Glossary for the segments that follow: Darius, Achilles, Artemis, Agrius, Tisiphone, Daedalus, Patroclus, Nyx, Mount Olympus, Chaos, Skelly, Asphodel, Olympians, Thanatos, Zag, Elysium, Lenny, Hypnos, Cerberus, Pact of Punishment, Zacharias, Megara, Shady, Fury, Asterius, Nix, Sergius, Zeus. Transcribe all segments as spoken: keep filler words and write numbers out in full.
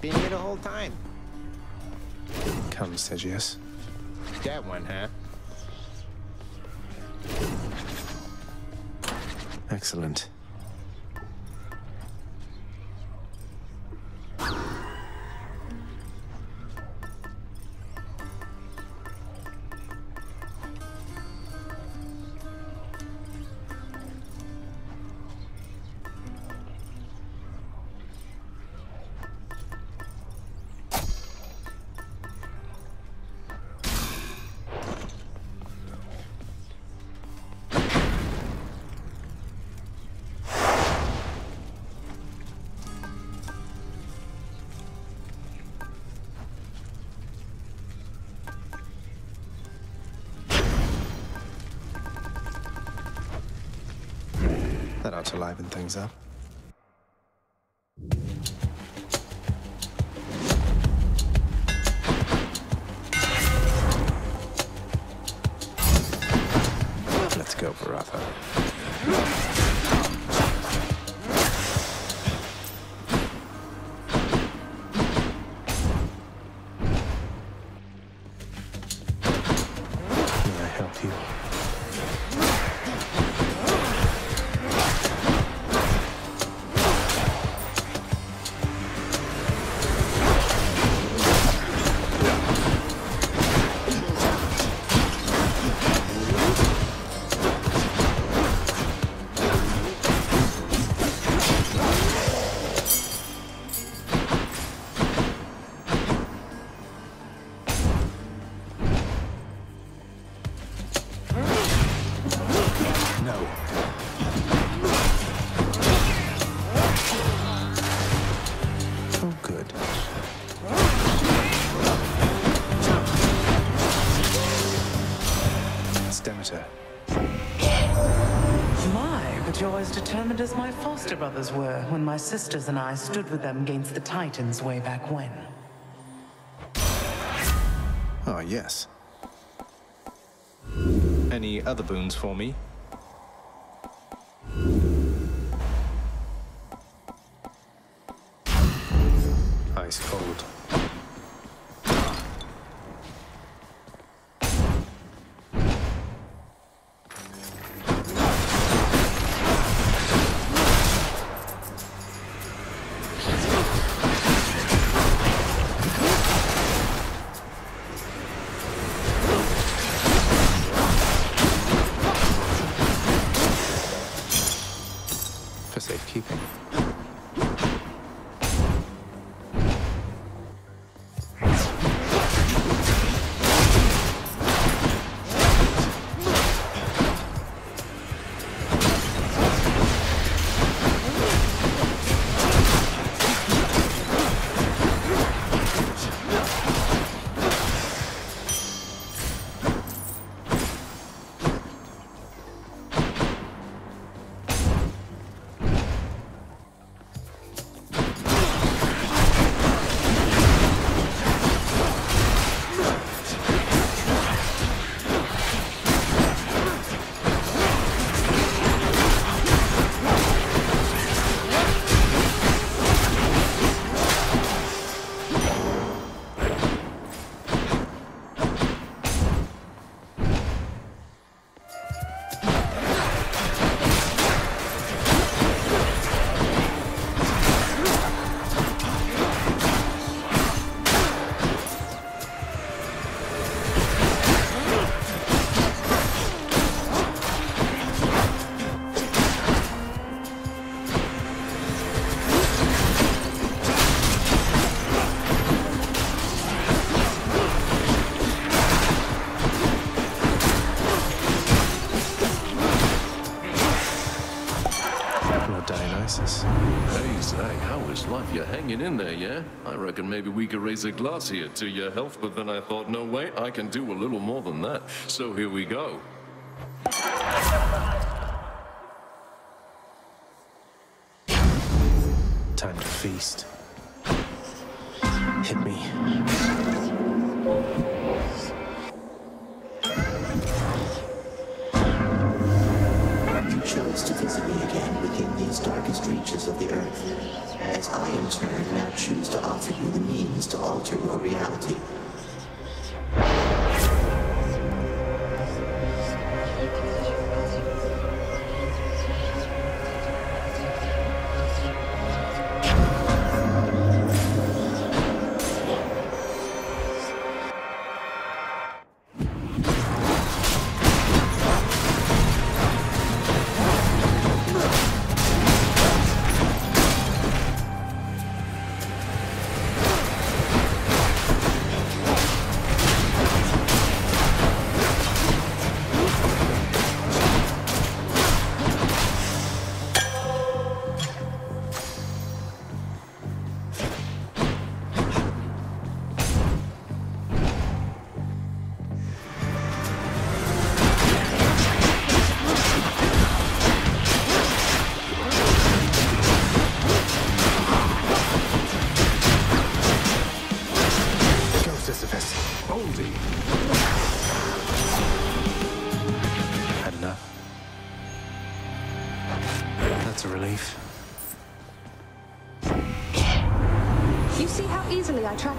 Been here the whole time. Come, Sergius. That one, huh? Excellent. That ought to liven things up. Let's go, brother. Can I help you? Determined as my foster brothers were when my sisters and I stood with them against the Titans way back when. Oh, yes. Any other boons for me? Ice cold. Hey, Zag, how is life? You're hanging in there, yeah? I reckon maybe we could raise a glass here to your health, but then I thought, no way, I can do a little more than that. So here we go. Time to feast. Hit me. Chose to visit me again within these darkest reaches of the earth, as I in turn now choose to offer you the alternate reality.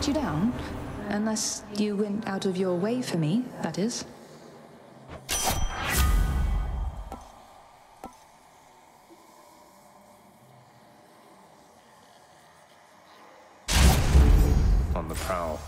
You down, unless you went out of your way for me, that is. On the prowl.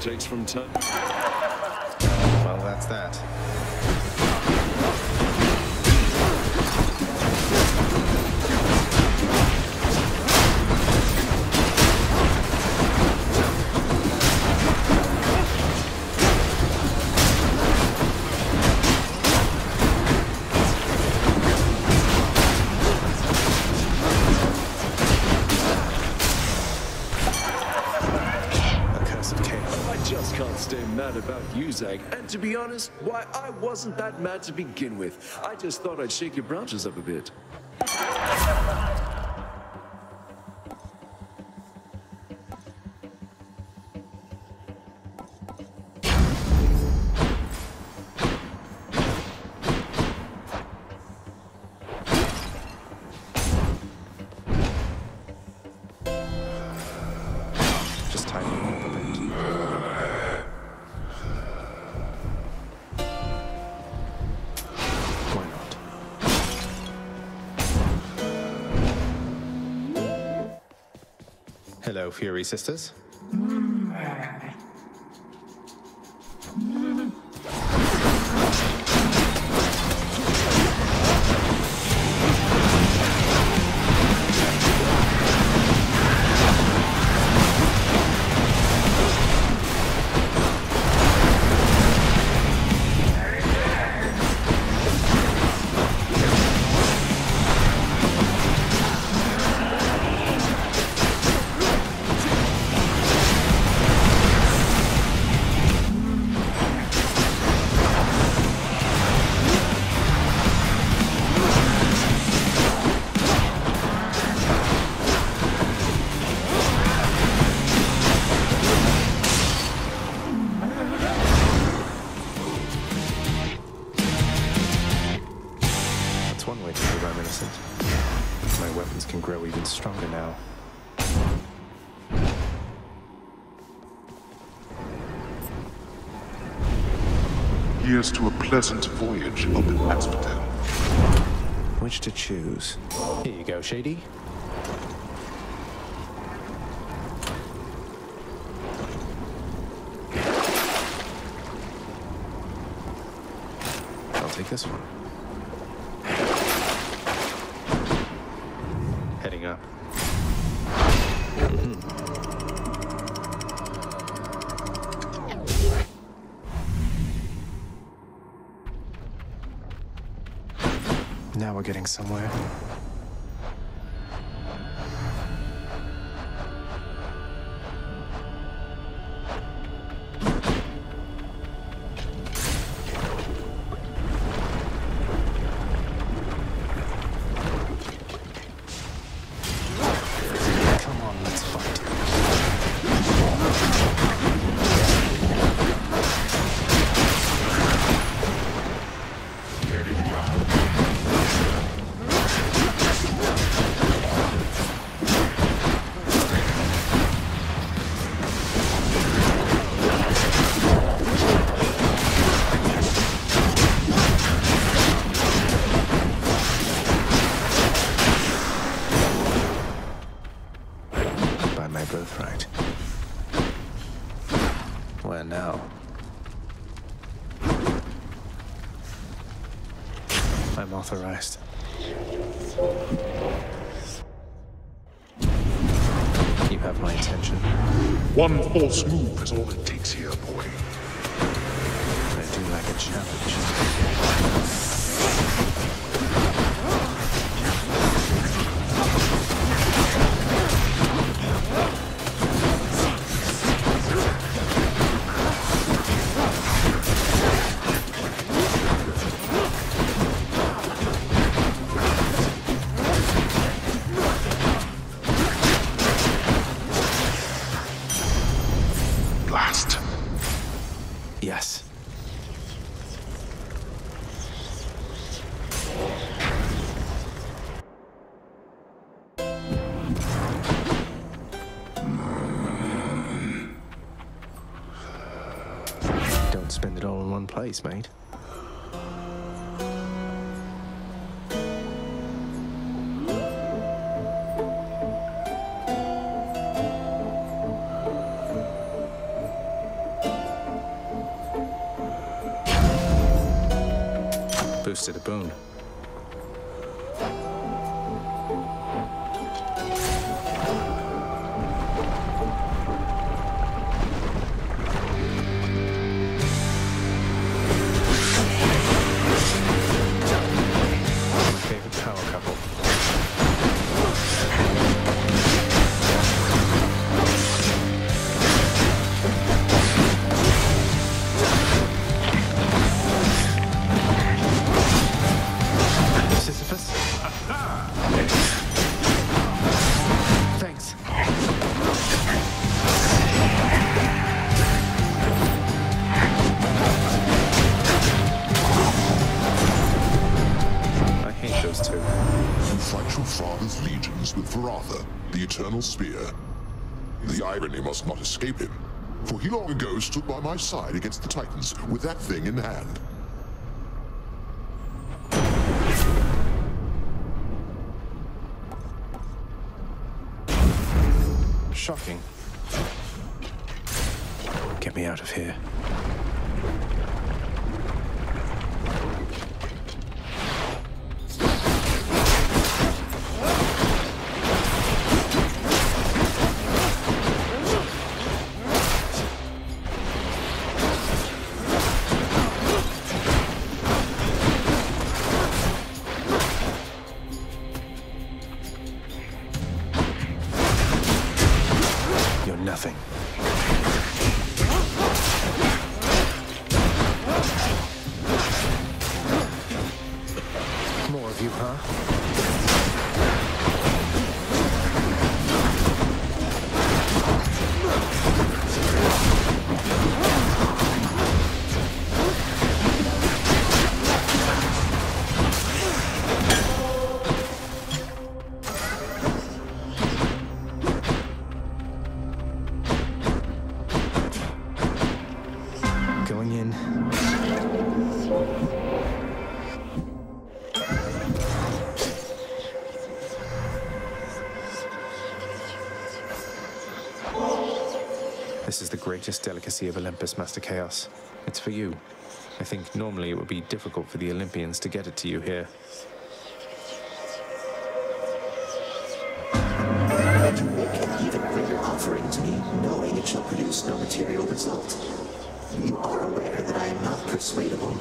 Takes from time. Well, that's that. About you, Zag, and to be honest, why, I wasn't that mad to begin with. I just thought I'd shake your branches up a bit. Hello, Fury sisters. To a pleasant voyage up in Asphodel. Which to choose? Here you go, Shady. take this one. Heading up. Now we're getting somewhere. Authorized. You have my attention. One false move is all it takes here, boy. I do like a challenge. Place, mate. Boosted a boon. Spear. The irony must not escape him, for he long ago stood by my side against the Titans with that thing in hand. Shocking. Get me out of here. This is the greatest delicacy of Olympus, Master Chaos. It's for you. I think normally it would be difficult for the Olympians to get it to you here. You can even bring your offering to me, knowing it shall produce no material result. You are aware that I am not persuadable.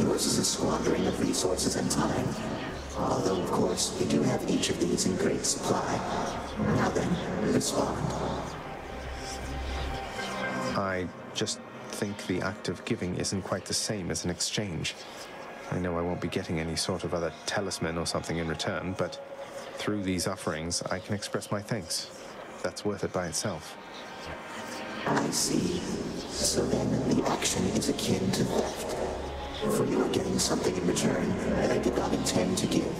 Yours is a squandering of resources and time. Although, of course, we do have each of these in great supply. Now then, respond. I just think the act of giving isn't quite the same as an exchange. I know I won't be getting any sort of other talisman or something in return, but through these offerings, I can express my thanks. That's worth it by itself. I see. So then the action is akin to theft. For you are getting something in return that I did not intend to give.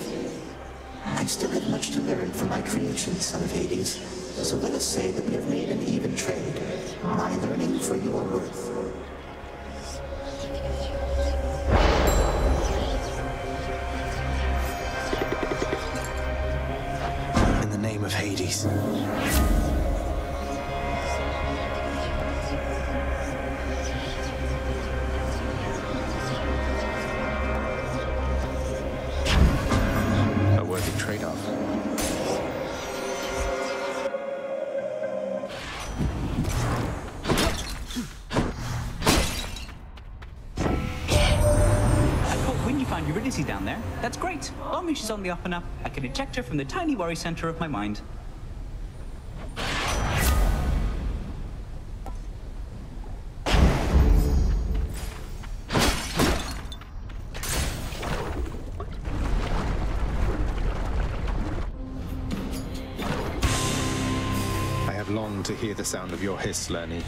I still have much to learn from my creation, son of Hades. So let us say that we have made an even trade. My learning for your worth. Of Hades. A worthy trade-off. I thought when you found Eurydice down there, that's great. Long as she's on the up and up, I can eject her from the tiny worry center of my mind. To hear the sound of your hiss, Lenny.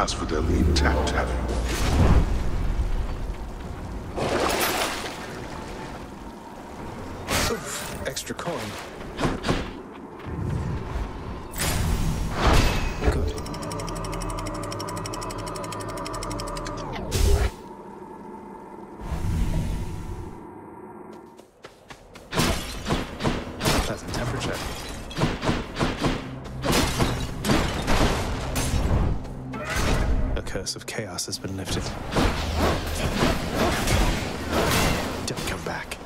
Asphodel intact, have you? Oof, extra coin. Good. Pleasant temperature. Curse of chaos has been lifted. Don't come back.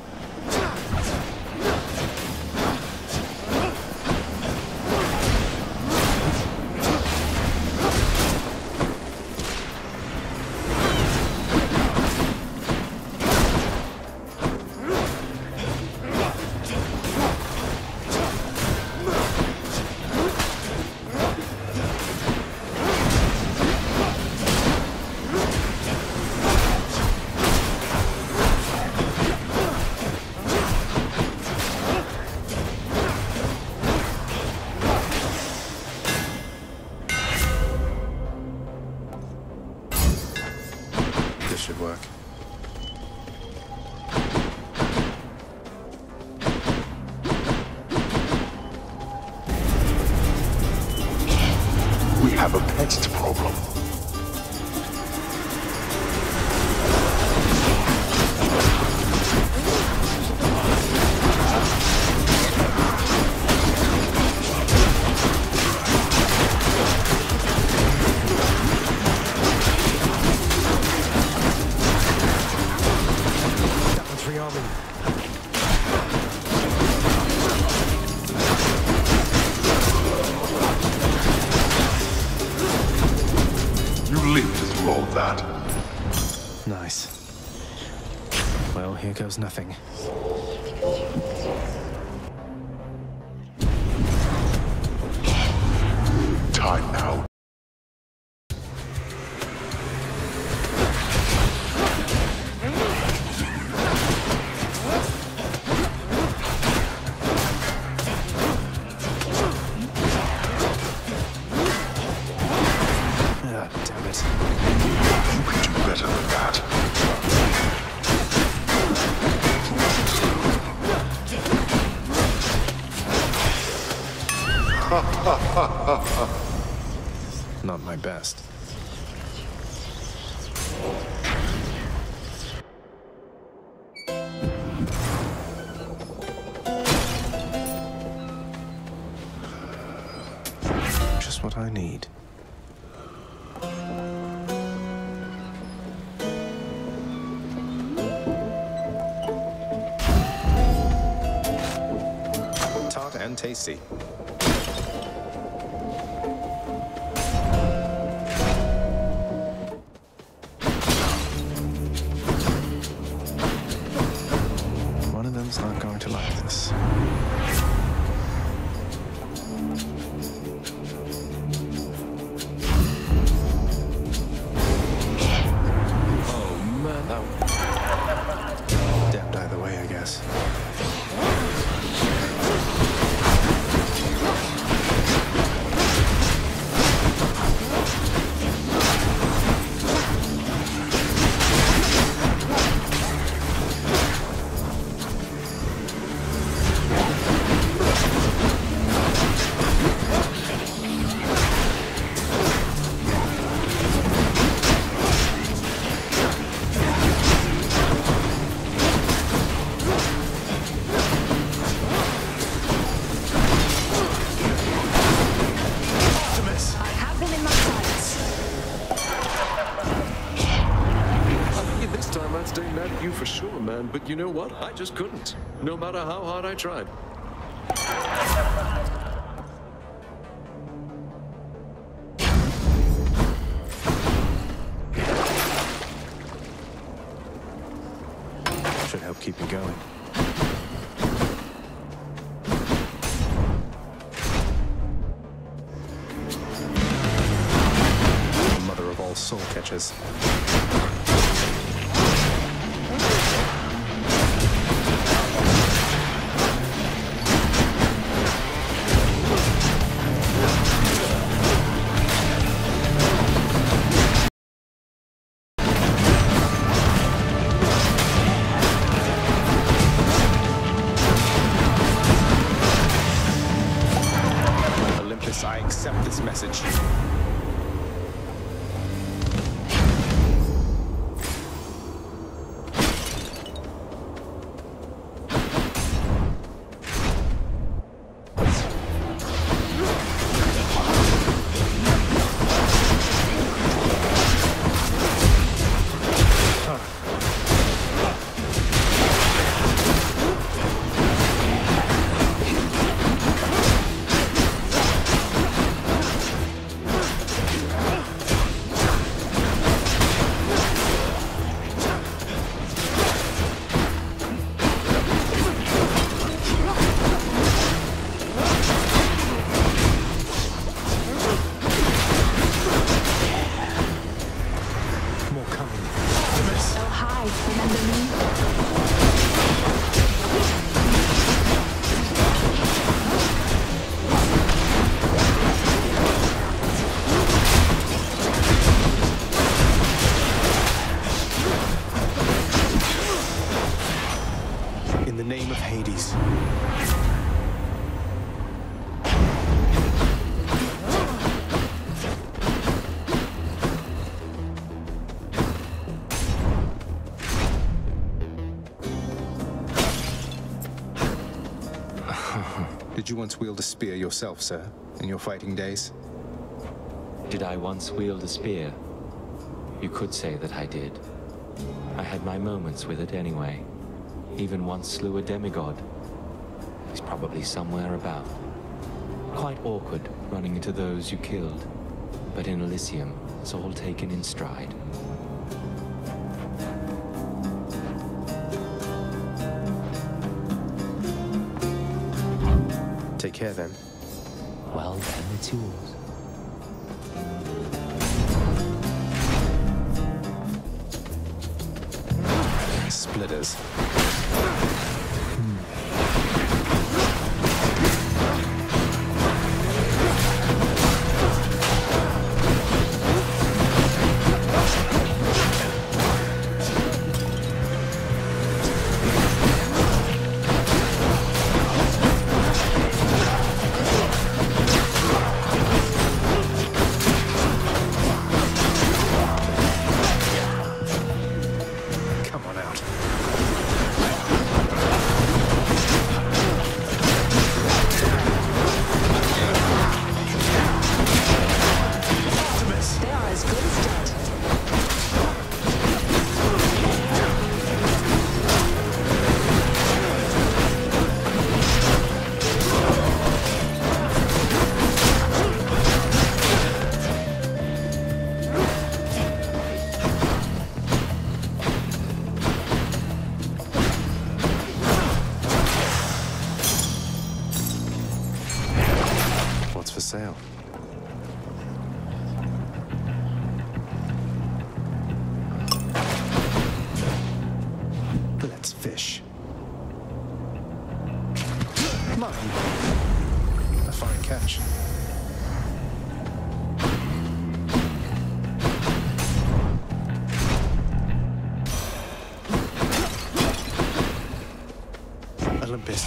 Should work. We have a pest problem. lived through all that. Nice. Well, here goes nothing. Time now. Not my best. Just what I need. Tart and tasty. But you know what? I just couldn't, no matter how hard I tried. Should help keep me going. Mother of all soul catchers. Did you once wield a spear yourself, sir, in your fighting days? Did I once wield a spear? You could say that I did. I had my moments with it anyway. Even once slew a demigod. He's probably somewhere about. Quite awkward running into those you killed. But in Elysium, It's all taken in stride. Take care then. Well then, it's yours. Splitters.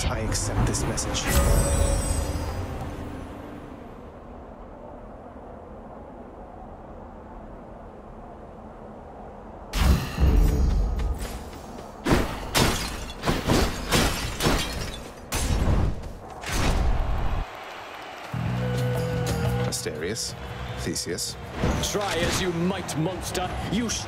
I accept this message. Asterius, Theseus. Try as you might, monster. You sh...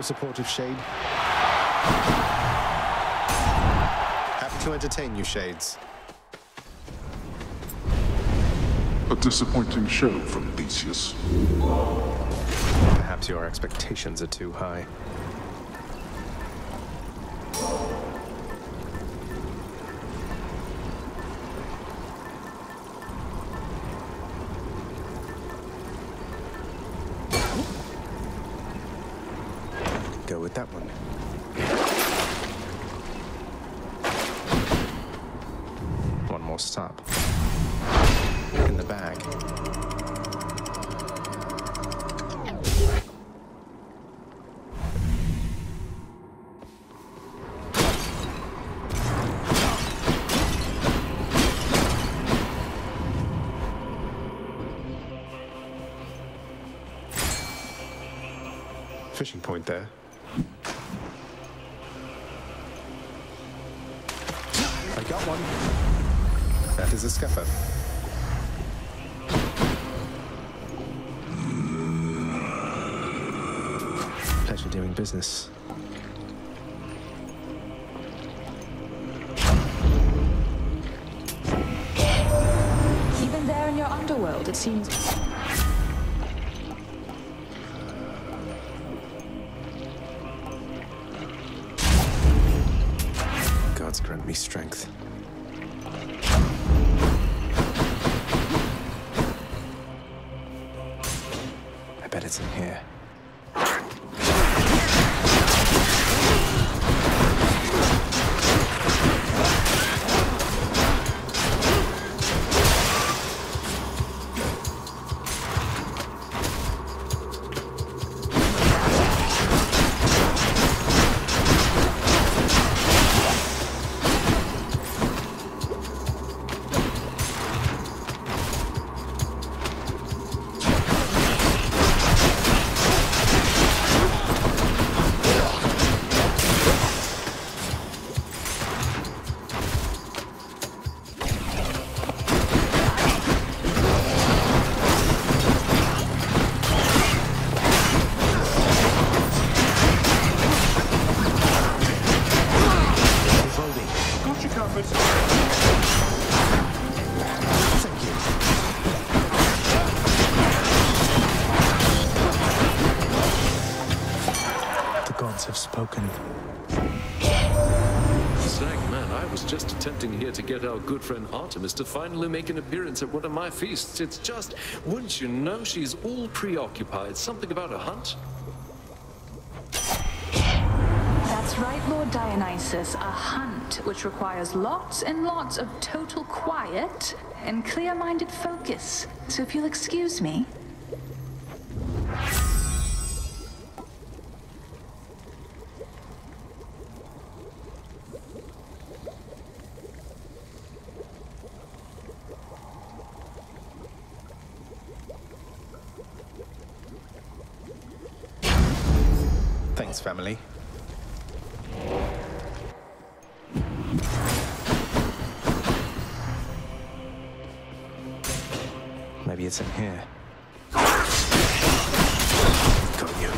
Supportive Shade. Happy to entertain you, Shades. A disappointing show from Theseus. Perhaps your expectations are too high. That one. One more stop. In the bag. Fishing point there. Got one. That is a scupper. Pleasure doing business. Even there in your underworld, it seems... Gods grant me strength. I bet it's in here. Zag, man, I was just attempting here to get our good friend Artemis to finally make an appearance at one of my feasts. It's just, wouldn't you know, she's all preoccupied. Something about a hunt? That's right, Lord Dionysus. A hunt, which requires lots and lots of total quiet and clear-minded focus. So if you'll excuse me... family. Maybe it's in here. Got you.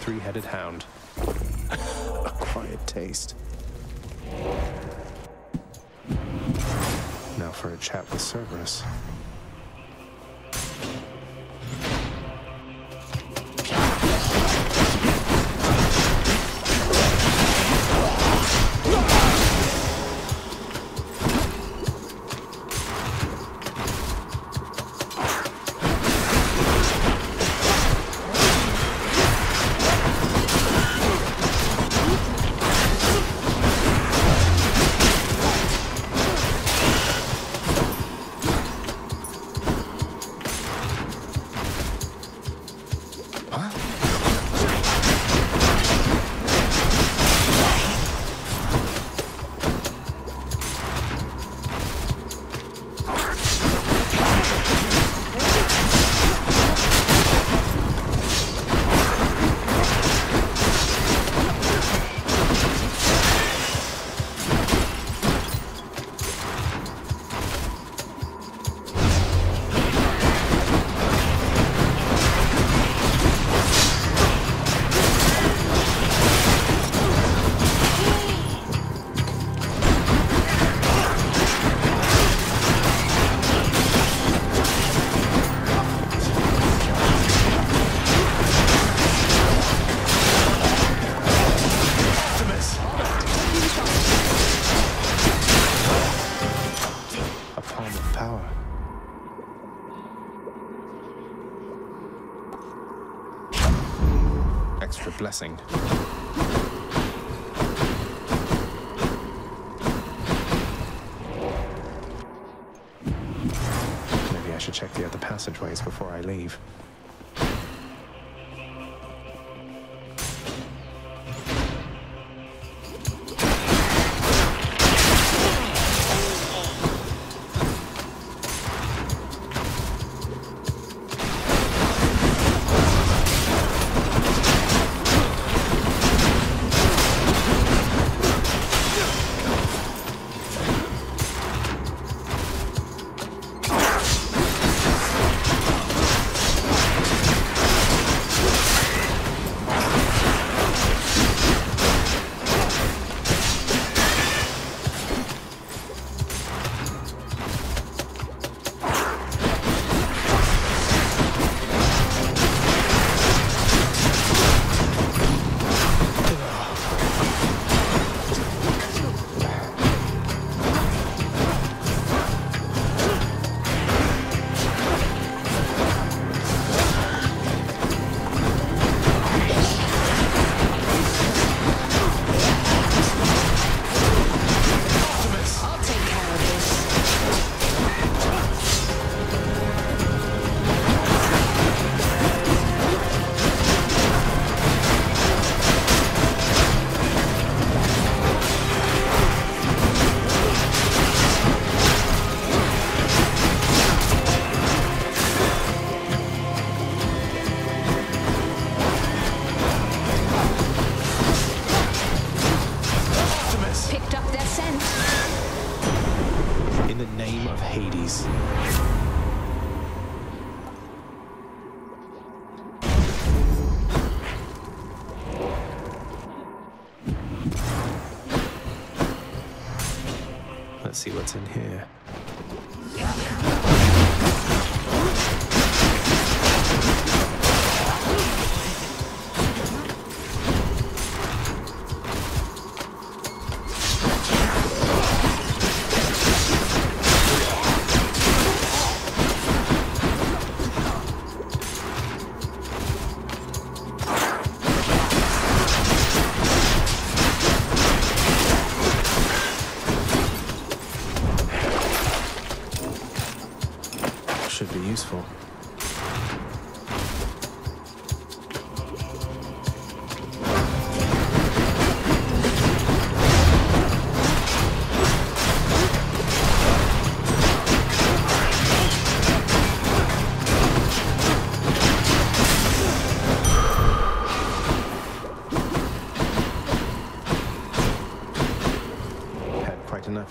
Three-headed hound. A quiet taste. Now for a chat with Cerberus. blessing. Maybe I should check the other passageways before I leave. See what's in here.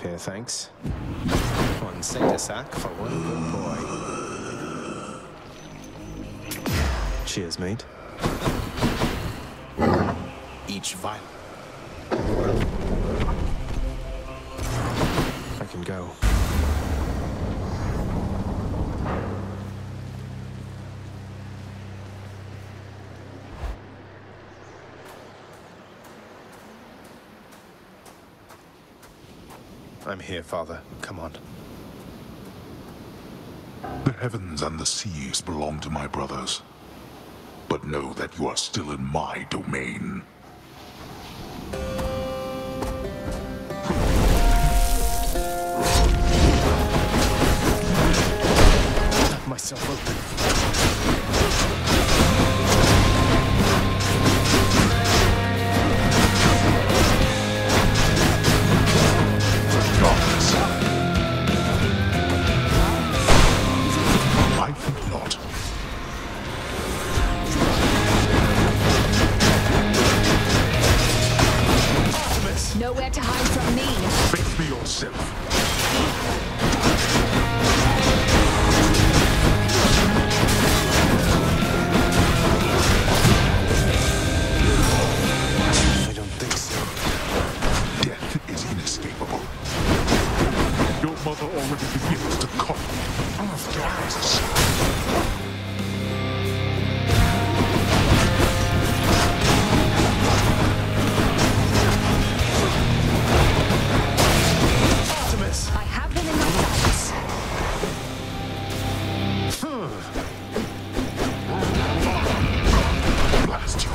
Here, thanks. One cul-de-sac for one good boy. Cheers, mate. Each vial. I can go. I'm here, Father. Come on. The heavens and the seas belong to my brothers. But know that you are still in my domain. Left myself open. Nowhere to hide from me. Think for yourself. I don't think so. Death is inescapable. Your mother already begins to call me After us. Blast you.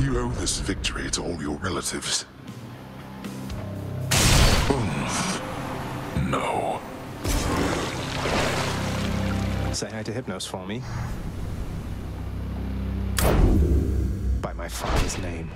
You owe this victory to all your relatives. No. Say hi to Hypnos for me. By my father's name.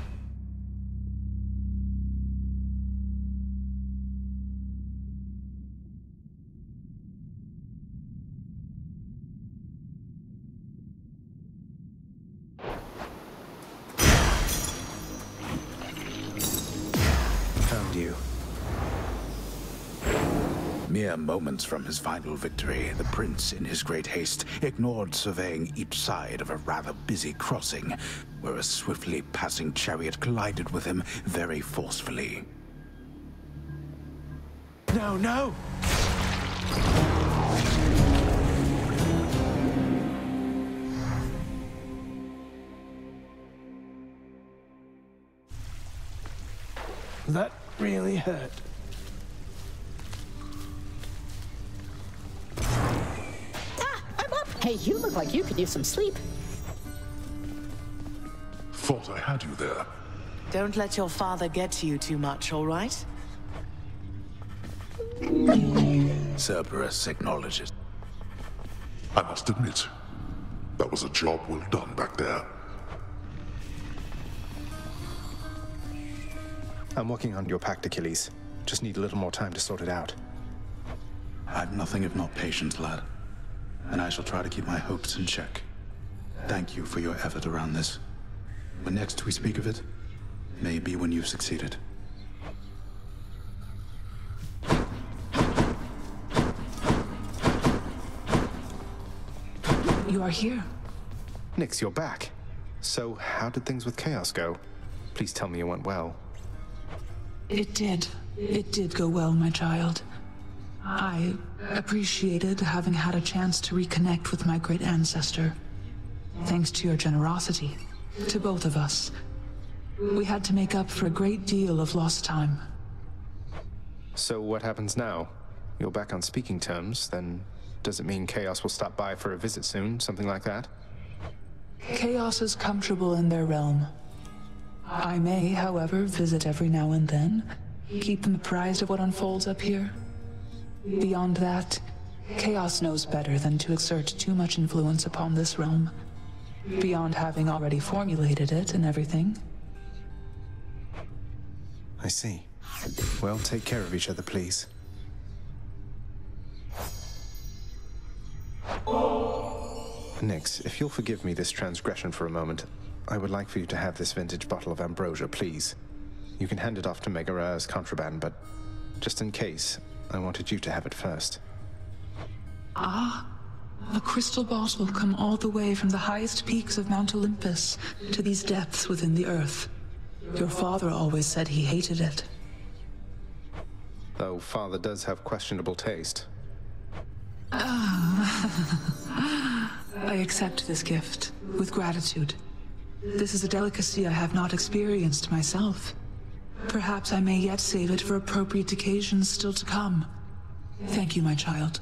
Mere moments from his final victory, the prince, in his great haste, ignored surveying each side of a rather busy crossing, where a swiftly passing chariot collided with him very forcefully. No, no! That really hurt. Hey, you look like you could use some sleep. Thought I had you there. Don't let your father get to you too much, all right? Cerberus acknowledges. I must admit, that was a job well done back there. I'm working on your pact, Achilles. Just need a little more time to sort it out. I've nothing if not patience, lad. And I shall try to keep my hopes in check. Thank you for your effort around this. When next we speak of it, may be when you've succeeded. You are here. Nix, you're back. So, how did things with Chaos go? Please tell me it went well. It did. It did go well, my child. I appreciated having had a chance to reconnect with my great ancestor. Thanks to your generosity, to both of us, we had to make up for a great deal of lost time. So what happens now? You're back on speaking terms, then does it mean Chaos will stop by for a visit soon, something like that? Chaos is comfortable in their realm. I may, however, visit every now and then, keep them apprised of what unfolds up here. Beyond that, Chaos knows better than to exert too much influence upon this realm, beyond having already formulated it and everything. I see. Well, take care of each other, please. Nix, if you'll forgive me this transgression for a moment, I would like for you to have this vintage bottle of ambrosia, please. You can hand it off to Megara as contraband, but just in case, I wanted you to have it first. Ah, a crystal bottle come all the way from the highest peaks of Mount Olympus to these depths within the earth. Your father always said he hated it. Though father does have questionable taste. Oh. I accept this gift with gratitude. This is a delicacy I have not experienced myself. Perhaps I may yet save it for appropriate occasions still to come. Thank you, my child.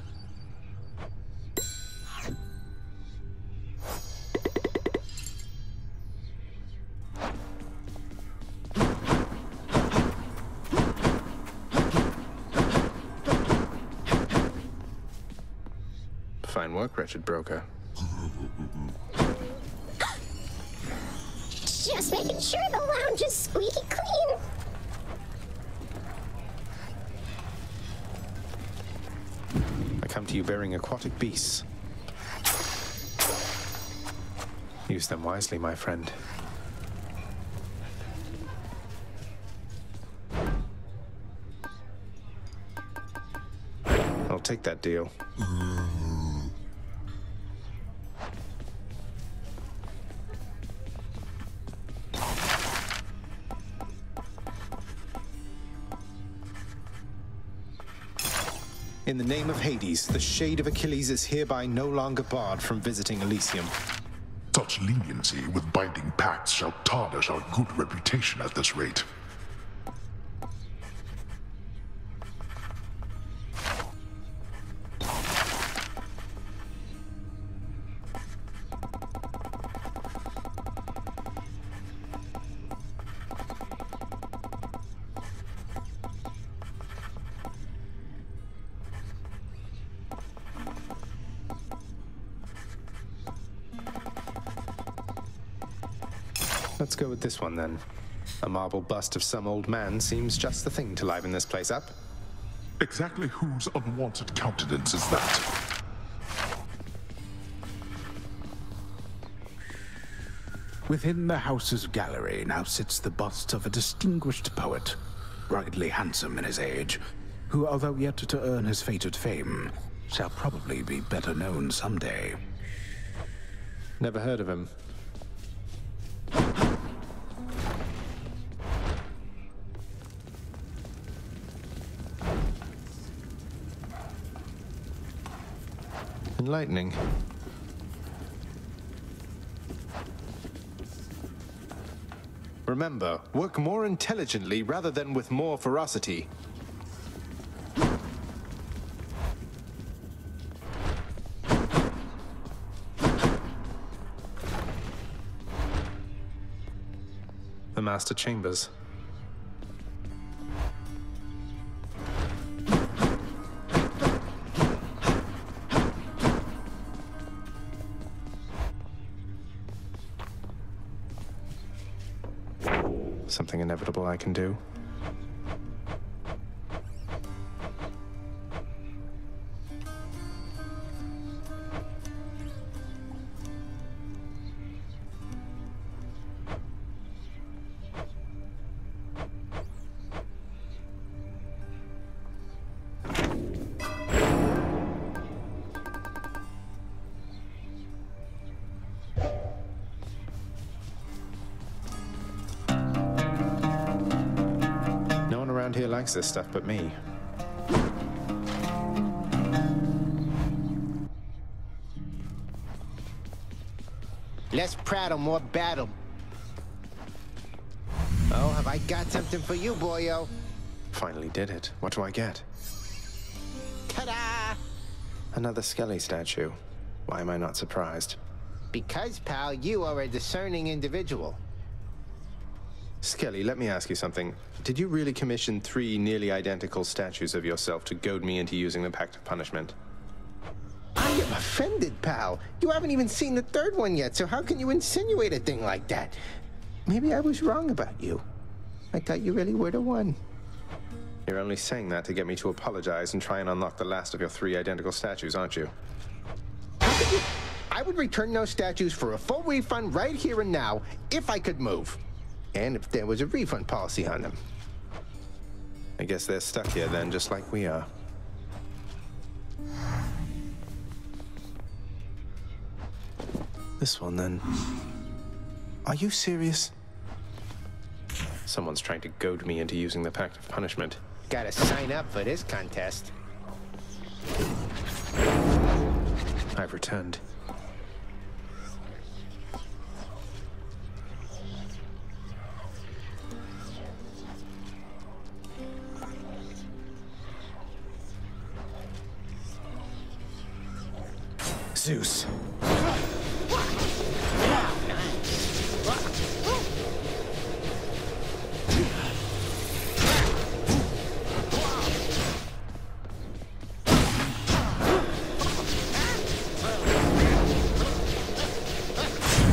Fine work, wretched broker. Just making sure the lounge is squeaky clean. Come to you bearing aquatic beasts. Use them wisely, my friend. I'll take that deal. In the name of Hades, the shade of Achilles is hereby no longer barred from visiting Elysium. Such leniency with binding pacts shall tarnish our good reputation at this rate. Let's go with this one then. A marble bust of some old man seems just the thing to liven this place up. Exactly whose unwanted countenance is that? Within the house's gallery now sits the bust of a distinguished poet, brightly handsome in his age, who, although yet to earn his fated fame, shall probably be better known someday. Never heard of him. Enlightening. Remember, work more intelligently rather than with more ferocity. The Master Chambers. Something inevitable I can do. This stuff but me. Less prattle, more battle. Oh, have I got something for you, boyo? Finally did it. What do I get? Ta-da! Another Skelly statue. Why am I not surprised? Because, pal, you are a discerning individual. Skelly, let me ask you something. Did you really commission three nearly identical statues of yourself to goad me into using the Pact of Punishment? I am offended, pal. You haven't even seen the third one yet, so how can you insinuate a thing like that? Maybe I was wrong about you. I thought you really were the one. You're only saying that to get me to apologize and try and unlock the last of your three identical statues, aren't you? How could you? I would return those statues for a full refund right here and now, if I could move. And if there was a refund policy on them. I guess they're stuck here then, just like we are. This one then. Are you serious? Someone's trying to goad me into using the Pact of Punishment. Gotta sign up for this contest. I've returned. Zeus.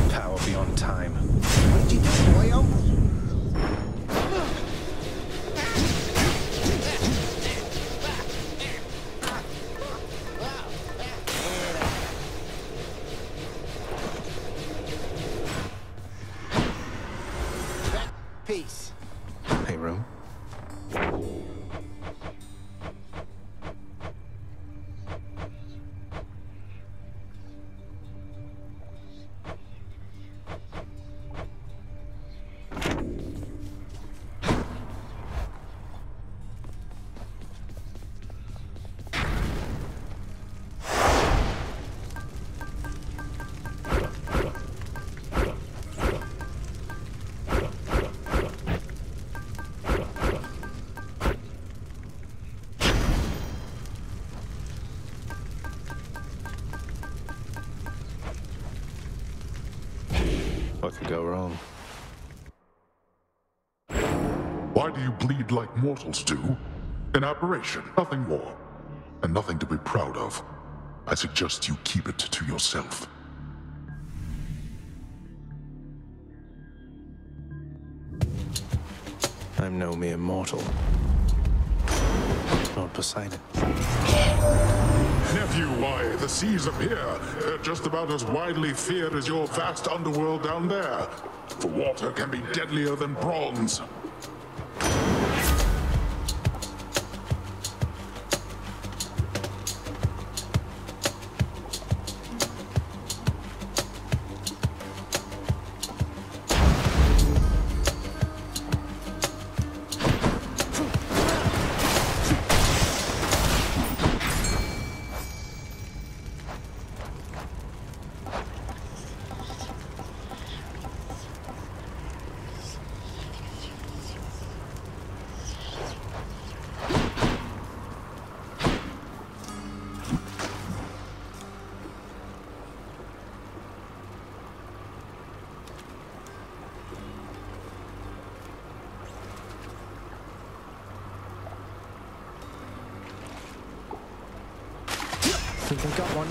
Power beyond time. What did you do, boyo? What could go wrong? Why do you bleed like mortals do? An aberration, nothing more, and nothing to be proud of. I suggest you keep it to yourself. I'm no mere mortal. Lord Poseidon. Nephew, why, the seas up here, they're just about as widely feared as your vast underworld down there. For water can be deadlier than bronze. I think I've got one.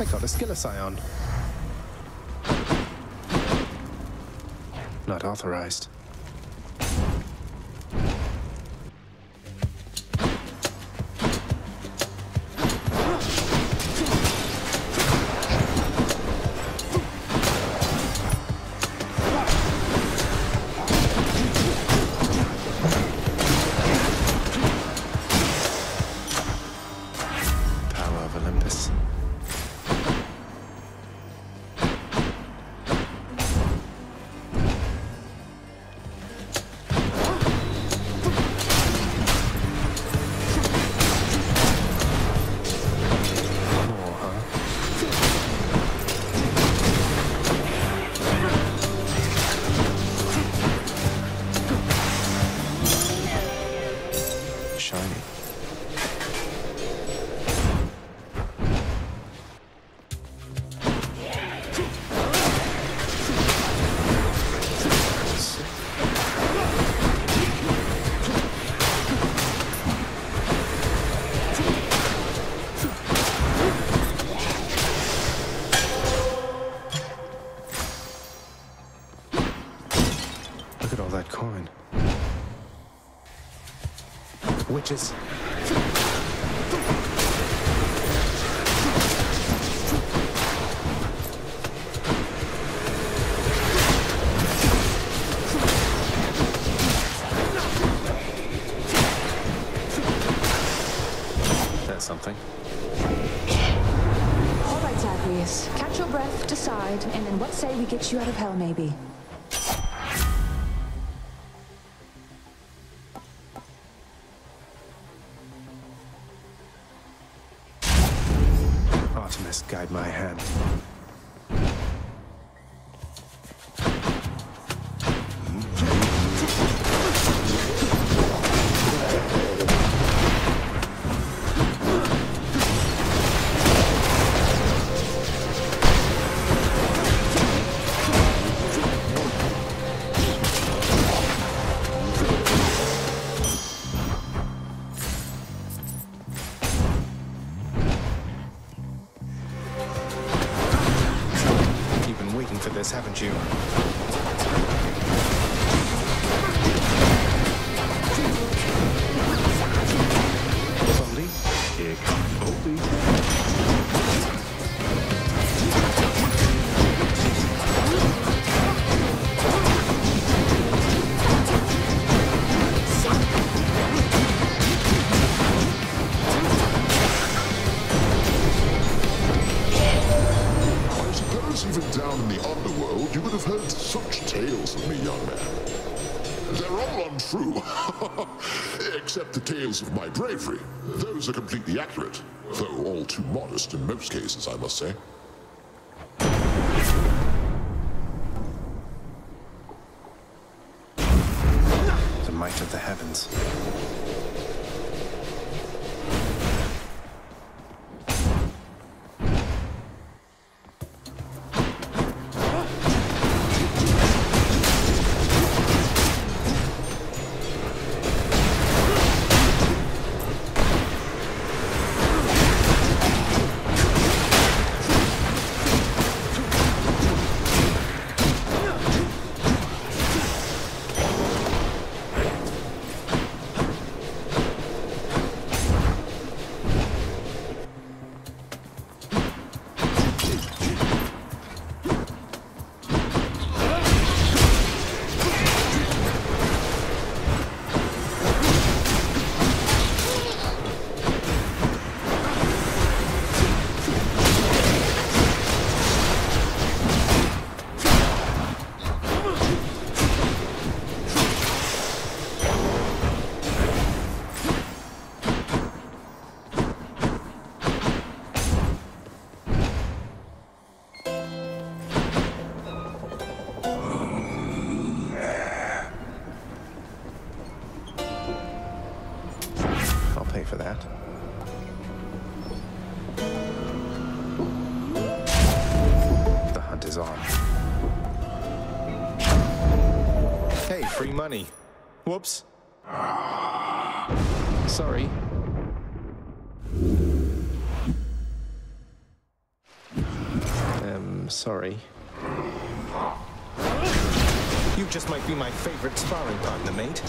I got a Skiller Scion. Not authorized. Witches. That's something. All right, Agrius. Catch your breath, decide, and then what say we get you out of hell, maybe? Guide my hand. Haven't you? Except the tales of my bravery. Those are completely accurate, though all too modest in most cases, I must say. The might of the heavens. for that. The hunt is on. Hey, free money. Whoops. Sorry. Um, sorry. You just might be my favorite sparring partner, mate.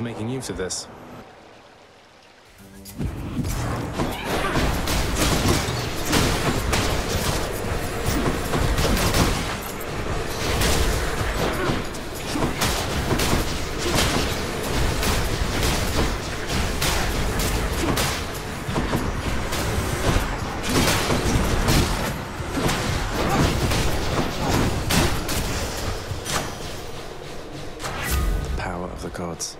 Making use of this. The power of the gods.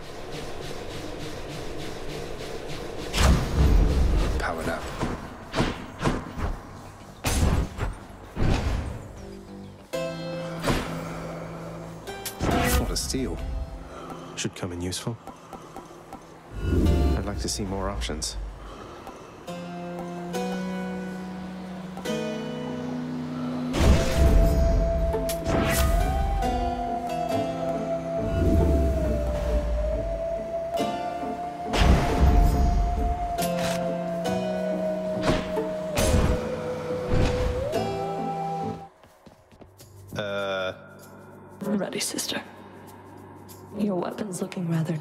Steel should come in useful. I'd like to see more options.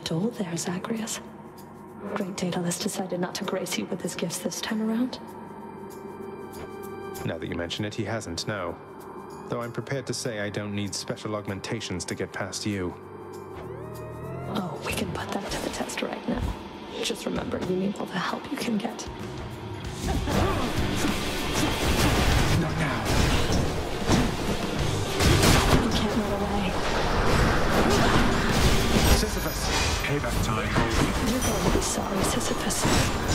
Dull there, Agrius. Great Daedalus decided not to grace you with his gifts this time around. Now that you mention it, he hasn't, no. Though I'm prepared to say I don't need special augmentations to get past you. Oh, we can put that to the test right now. Just remember, you need all the help you can get. Not now. You can't run away. Sisyphus! Payback time. You're going to be sorry, Sisyphus.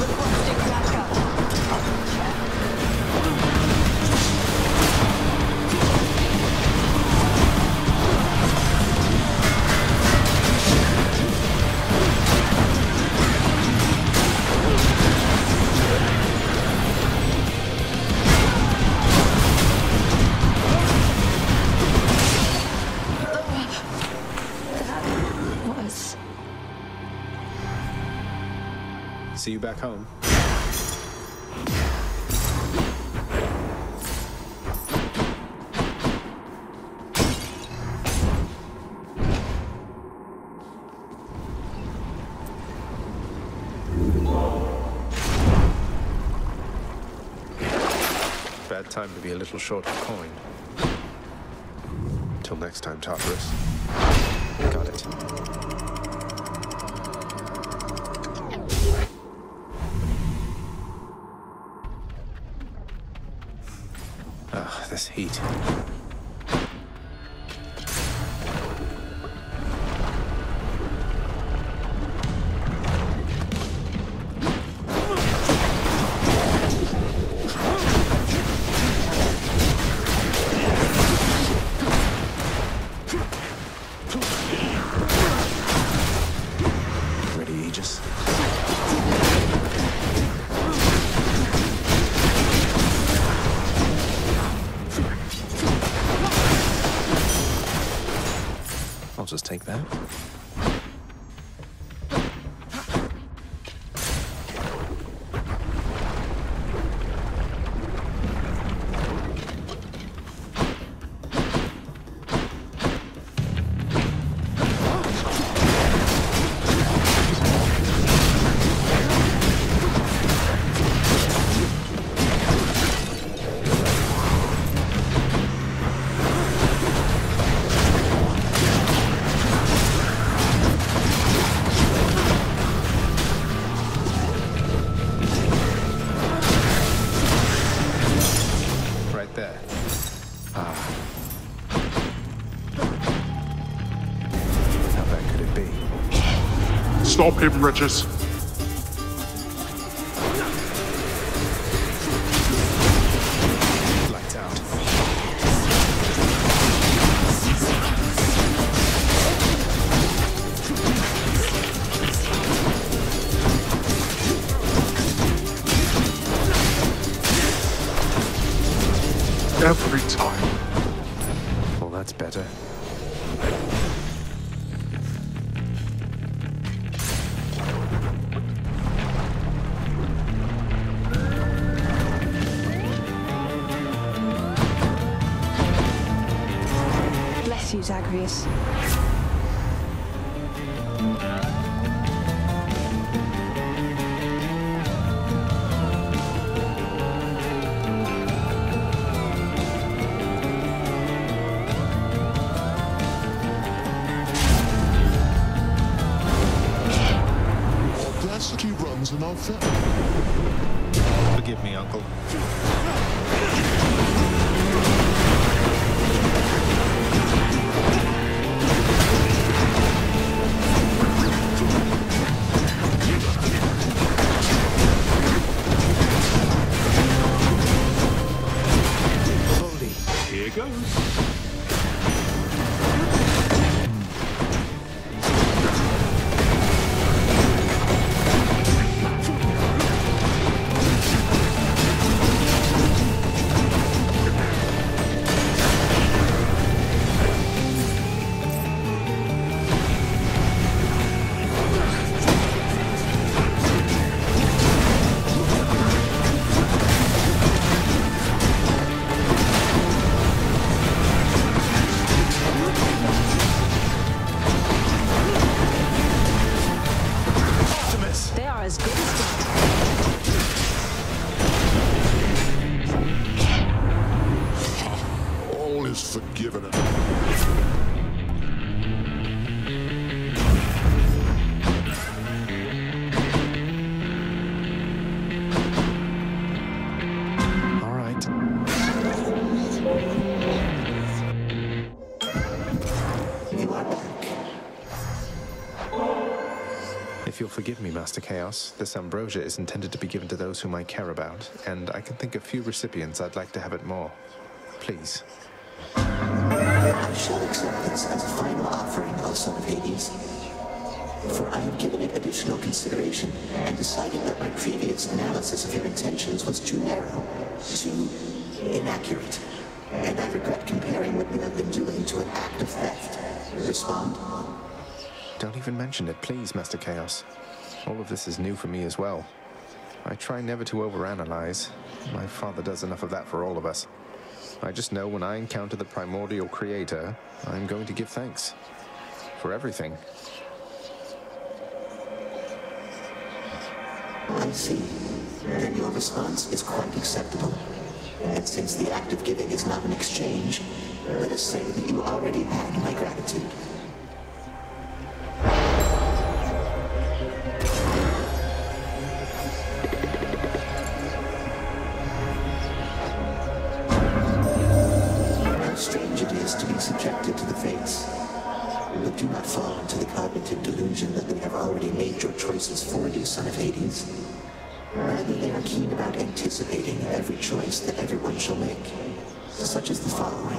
Requesting backup. See you back home. Bad time to be a little short of coin. Till next time, Tartarus. Got it. This heat. us take that. Stop him, wretches! Agrius. Audacity runs in our family. Forgive me, Uncle. Forgive me, Master Chaos. This ambrosia is intended to be given to those whom I care about, and I can think of few recipients I'd like to have it more. Please. I shall accept this as a final offering, O Son of Hades. For I have given it additional consideration, and decided that my previous analysis of your intentions was too narrow, too inaccurate, and I regret comparing what you have been doing to an act of theft. Respond. Don't even mention it, please, Master Chaos. All of this is new for me as well. I try never to overanalyze. My father does enough of that for all of us. I just know when I encounter the primordial creator, I'm going to give thanks. For everything. I see. Then your response is quite acceptable. And since the act of giving is not an exchange, let us say that you already had my gratitude. Son of Hades. Rather, they are keen about anticipating every choice that everyone shall make, such as the following.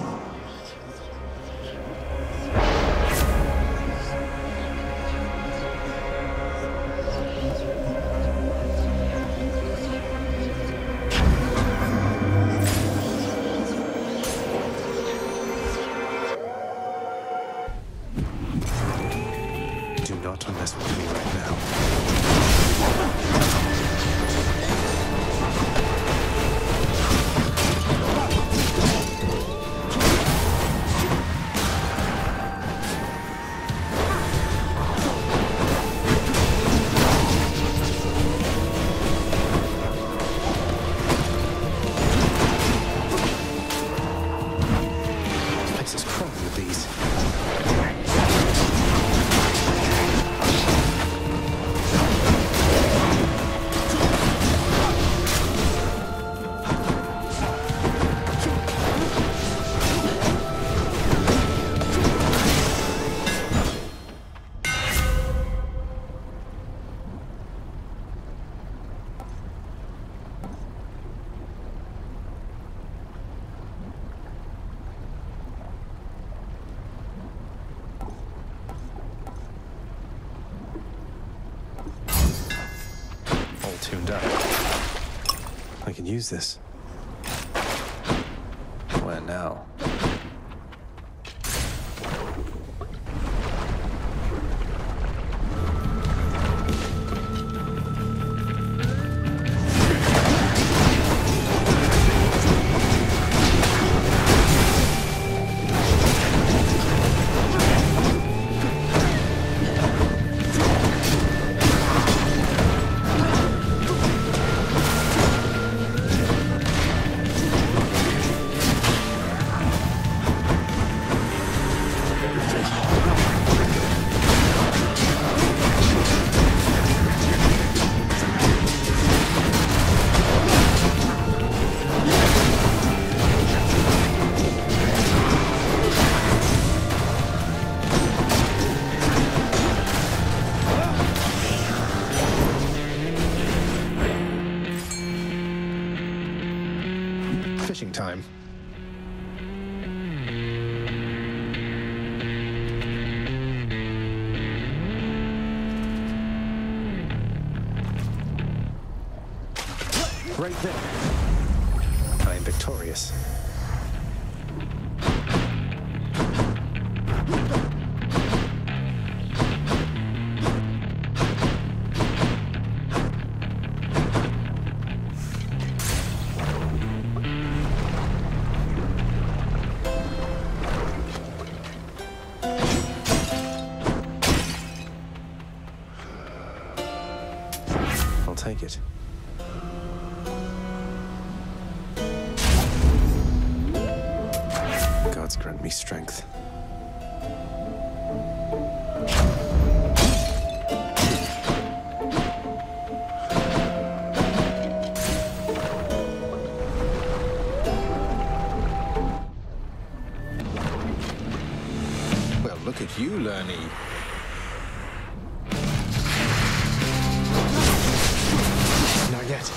tuned up. I can use this. Where now? Time. Right there. I am victorious. You, Lenny. Not yet.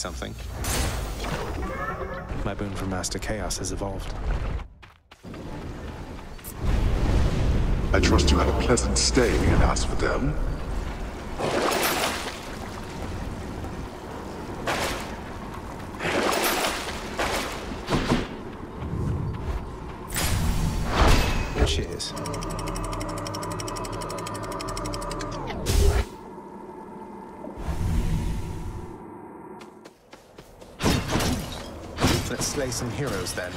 Something. My boon from Master Chaos has evolved. I trust you had a pleasant stay in Asphodel. Some heroes then.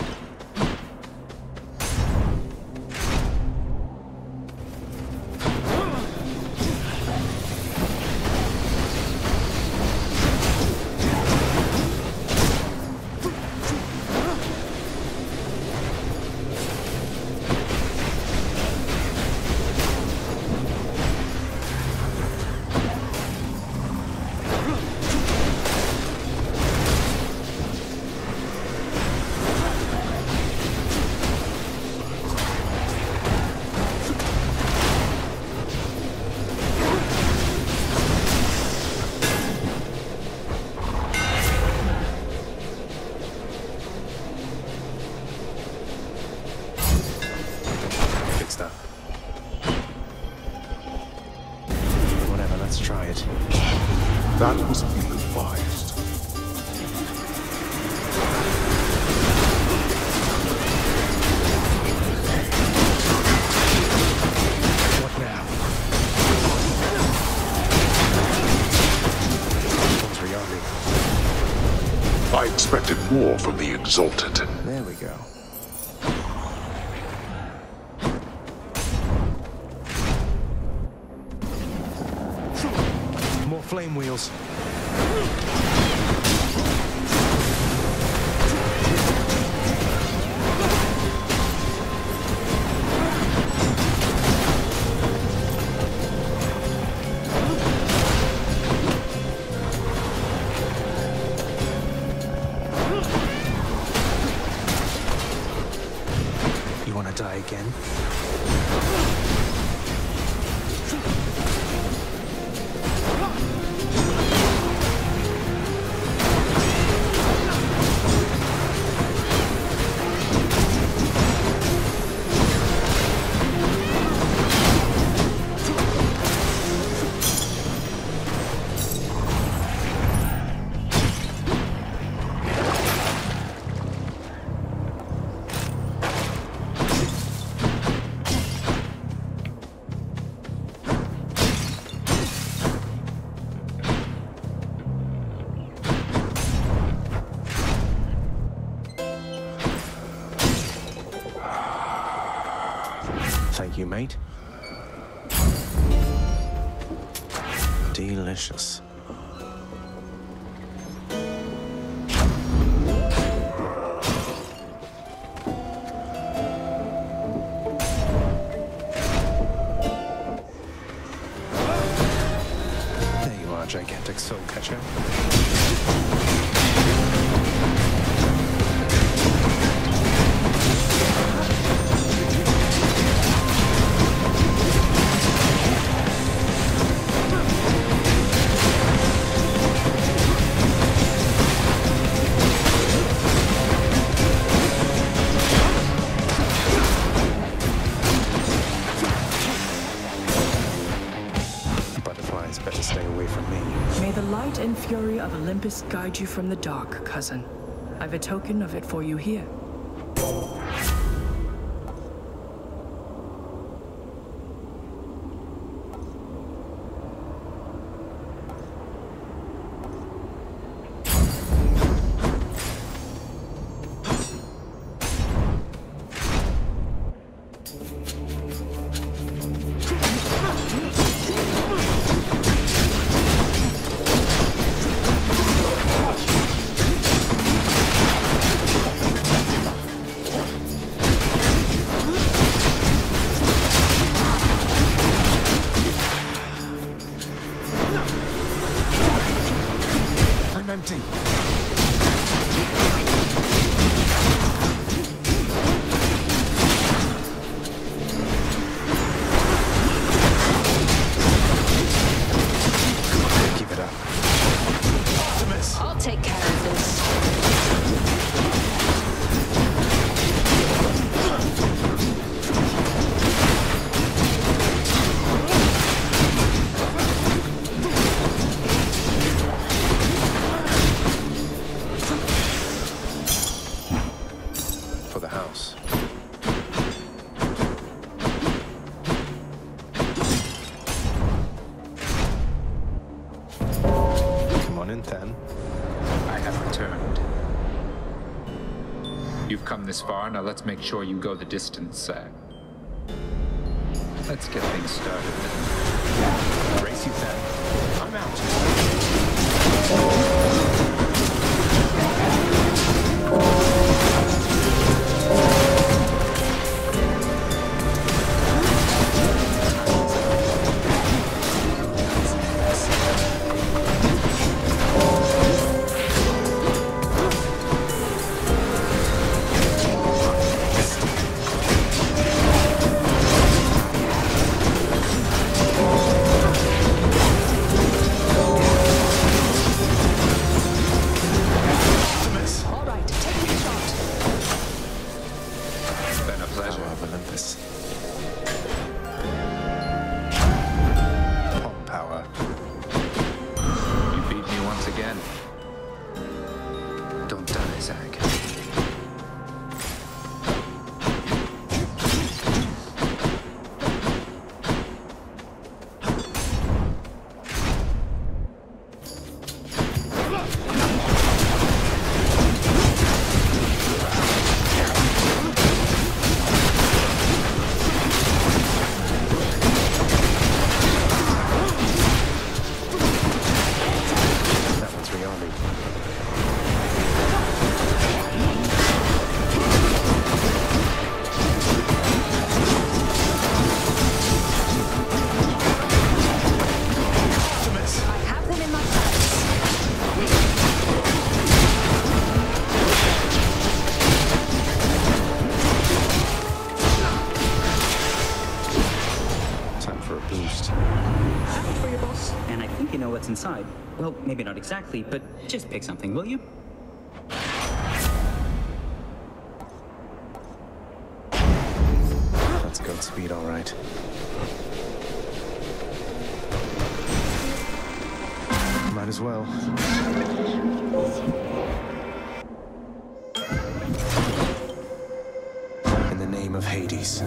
That was ill-advised. What now? I expected more from the Exalted. There we go. Flame wheels. You want to die again? Mate. Delicious. There you are, gigantic soul catcher. Fury of Olympus guide you from the dark, cousin. I've a token of it for you here. This far, now let's make sure you go the distance, Zag. Let's get things started. Yeah. Race you then. I'm out. what's inside. Well, maybe not exactly, but just pick something, will you? That's goat speed, all right. Might as well. In the name of Hades.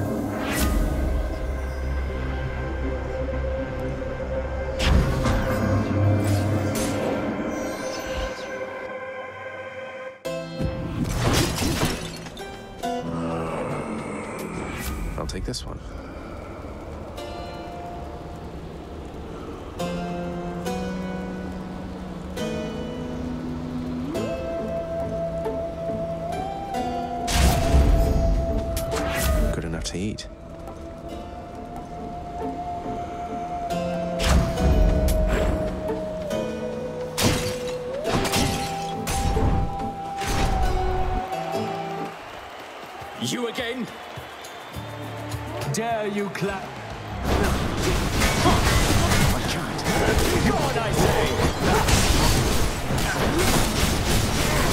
I'll take this one. Good enough to eat. You again? Dare you clap? I can't. God, I say!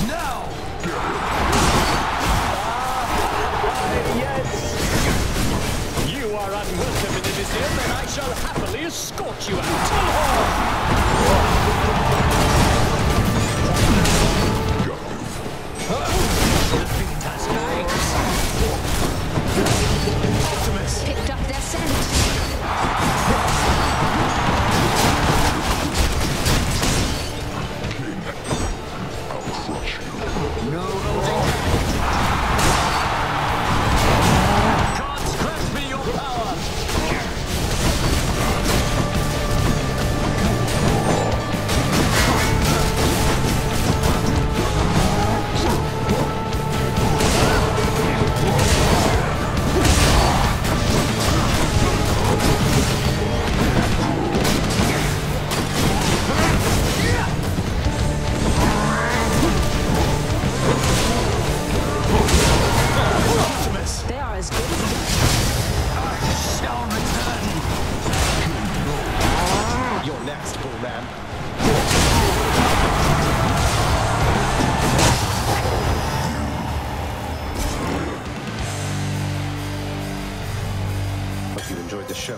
Now! Ah, yes! You are unwelcome in Elysium, and I shall happily escort you out. Artemis picked up their scent. King, I'll crush you. No, no, can't crush me, your power.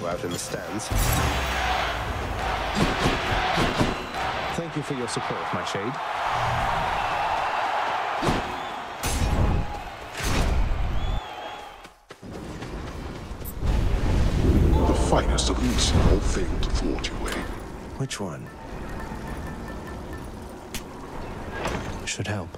Out in the stands. Thank you for your support, my Shade. The finest of Nyx all failed to thwart your way. Which one? Should help.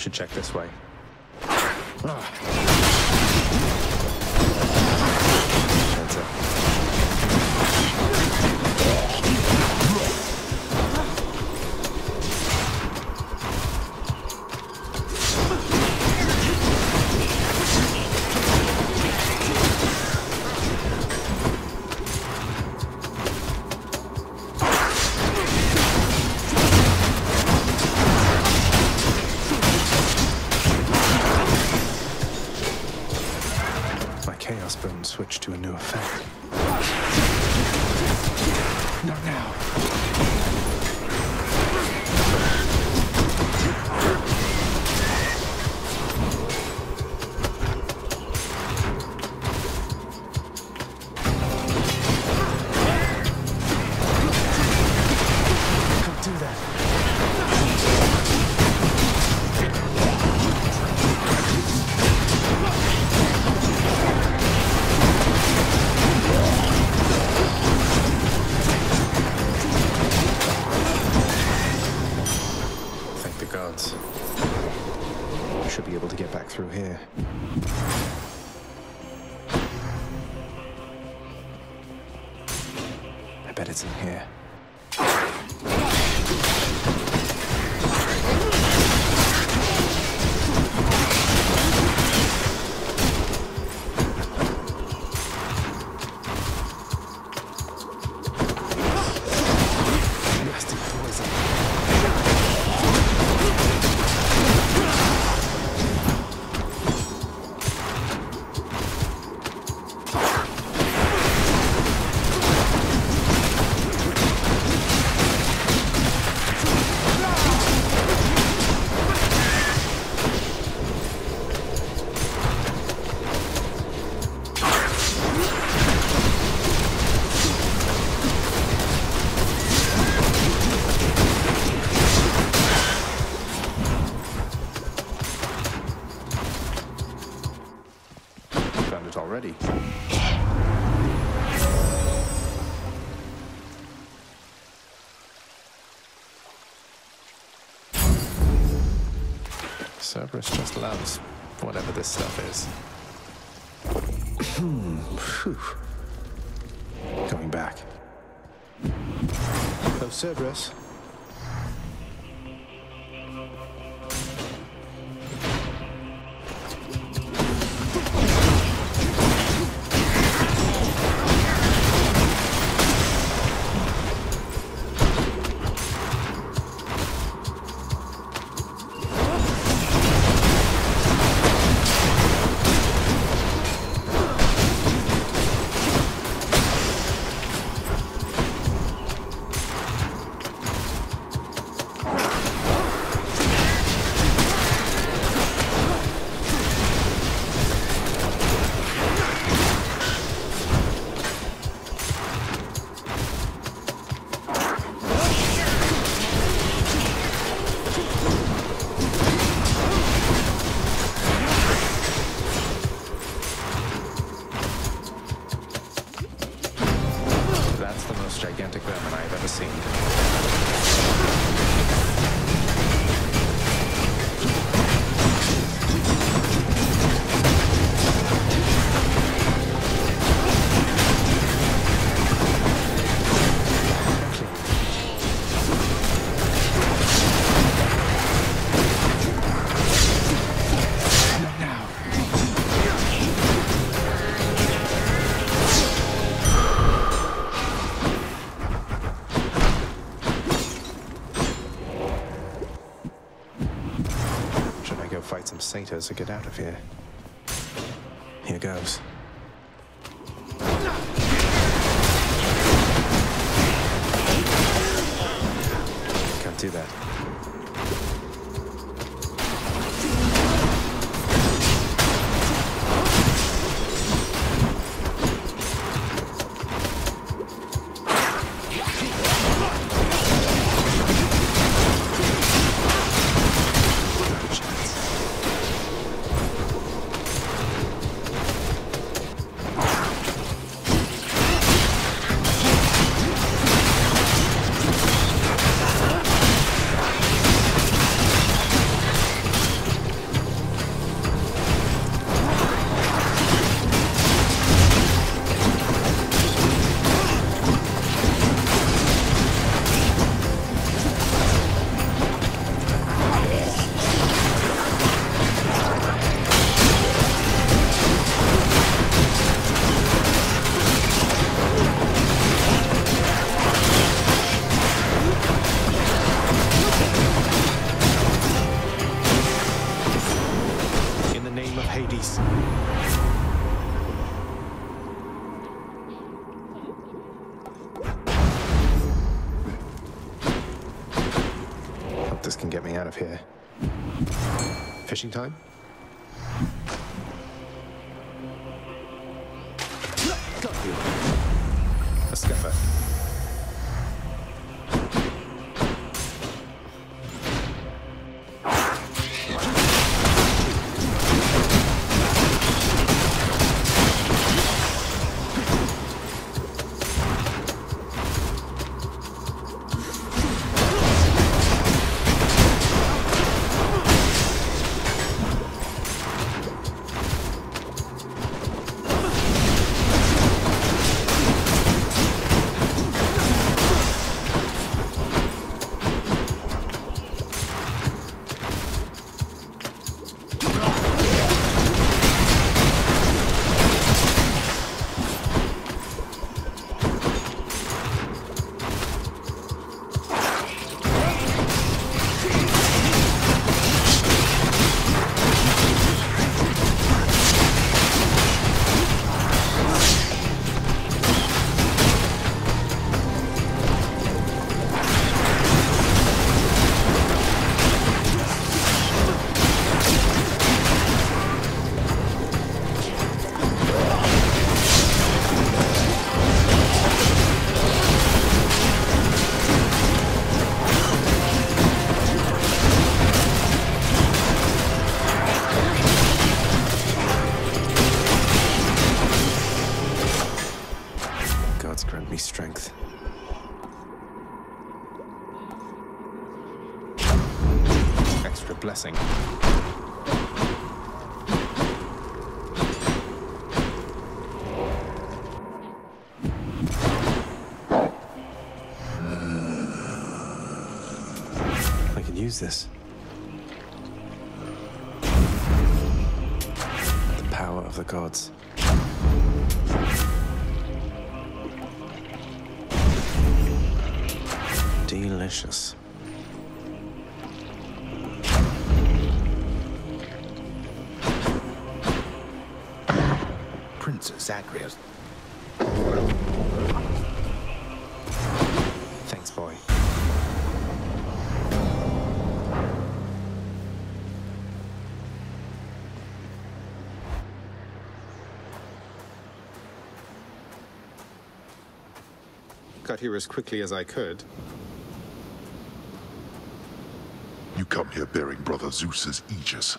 Should check this way. To a new effect. Not now. Can't do that. Here. I bet it's in here. Cerberus just loves whatever this stuff is. Going back. Oh, Cerberus. Satyrs to get out of here. Here goes. Can't do that. Here. Fishing time? Got you. A scupper. blessing. I can use this. The power of the gods. Delicious. Princess Agrius. Thanks, boy. Got here as quickly as I could. You come here bearing Brother Zeus's aegis.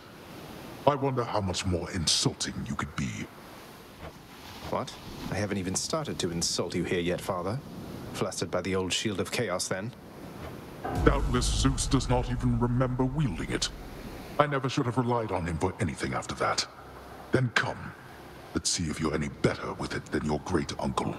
I wonder how much more insulting you could be. What? I haven't even started to insult you here yet, Father. Flustered by the old shield of chaos, then? Doubtless Zeus does not even remember wielding it. I never should have relied on him for anything after that. Then come. Let's see if you're any better with it than your great uncle.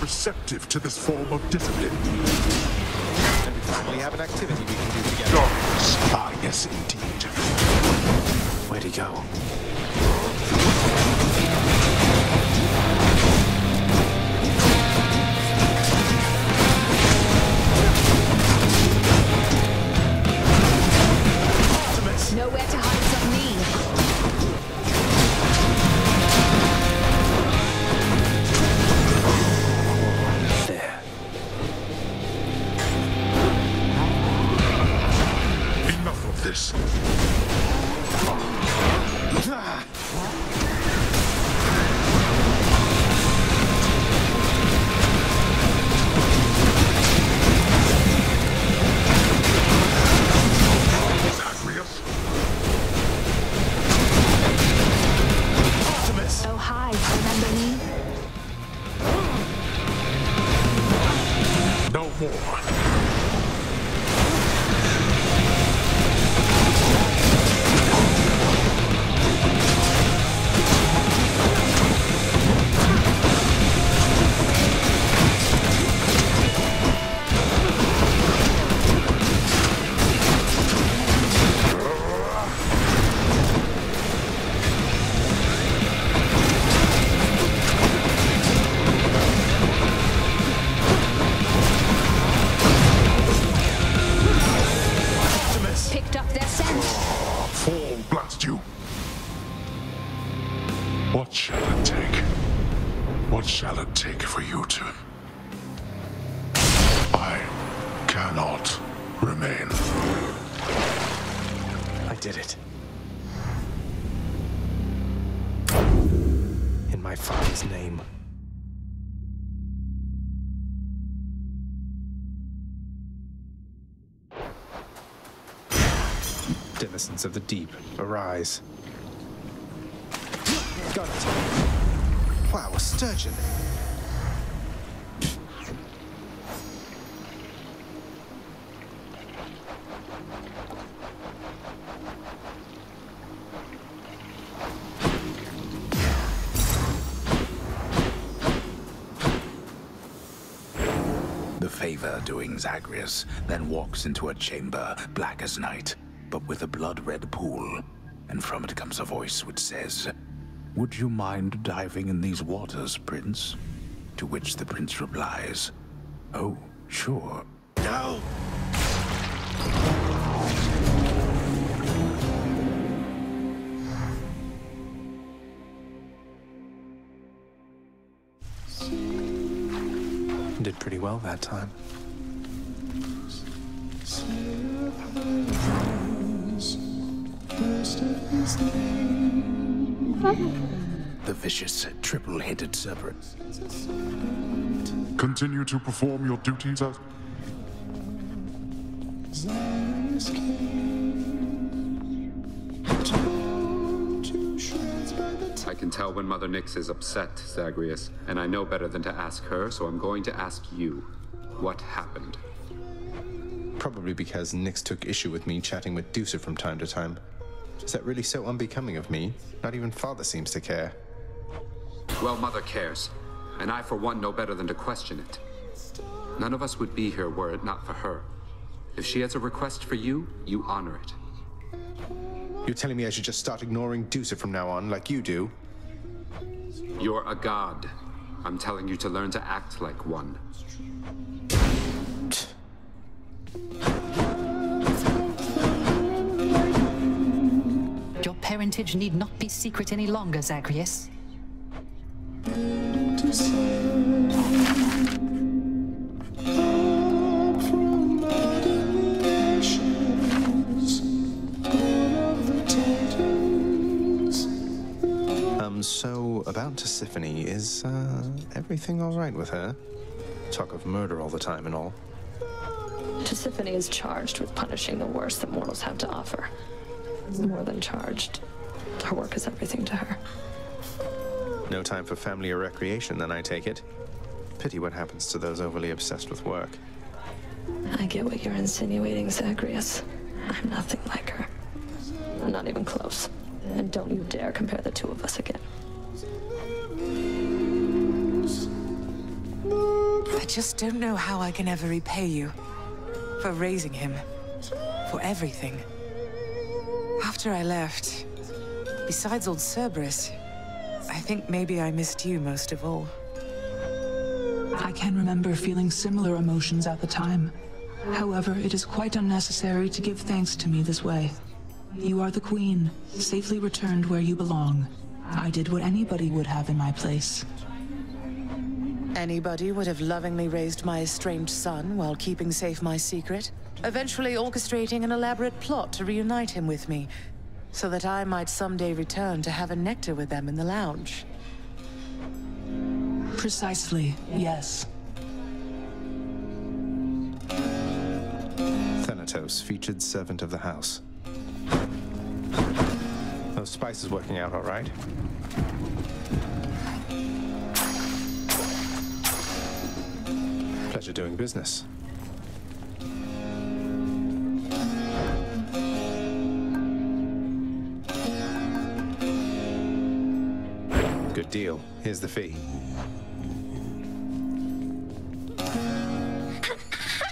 Receptive to this form of discipline. And we finally have an activity we can do together. Darius. Ah, yes, indeed. Where'd he go? Artemis. Nowhere to hide from me. Denizens of the deep, arise. Got it. Wow, a sturgeon. The favor doing Zagreus, then walks into a chamber, black as night, but with a blood-red pool, and from it comes a voice which says, "Would you mind diving in these waters, Prince?" To which the prince replies, "Oh, sure." No! Did pretty well that time. The vicious, triple-headed Cerberus. Continue to perform your duties as... I can tell when Mother Nyx is upset, Zagreus, and I know better than to ask her, so I'm going to ask you, what happened? Probably because Nyx took issue with me chatting with Dusa from time to time. Is that really so unbecoming of me? Not even Father seems to care. Well, Mother cares, and I for one know better than to question it. None of us would be here were it not for her. If she has a request for you, you honor it. You're telling me I should just start ignoring Dusa from now on, like you do? You're a god. I'm telling you to learn to act like one. Your parentage need not be secret any longer, Zagreus. So, about Tisiphone, is, uh, everything alright with her? Talk of murder all the time and all. Tisiphone is charged with punishing the worst that mortals have to offer. More than charged. Her work is everything to her. No time for family or recreation, then I take it. Pity what happens to those overly obsessed with work. I get what you're insinuating, Zagreus. I'm nothing like her. I'm not even close. And don't you dare compare the two of us again. I just don't know how I can ever repay you. For raising him. For everything. After I left, besides old Cerberus, I think maybe I missed you most of all. I can remember feeling similar emotions at the time. However, it is quite unnecessary to give thanks to me this way. You are the queen, safely returned where you belong. I did what anybody would have in my place. Anybody would have lovingly raised my estranged son while keeping safe my secret, eventually orchestrating an elaborate plot to reunite him with me, so that I might someday return to have a nectar with them in the lounge. Precisely, yes. Thanatos, featured servant of the house. Those spices working out all right. Pleasure doing business. Good deal. Here's the fee. Hi,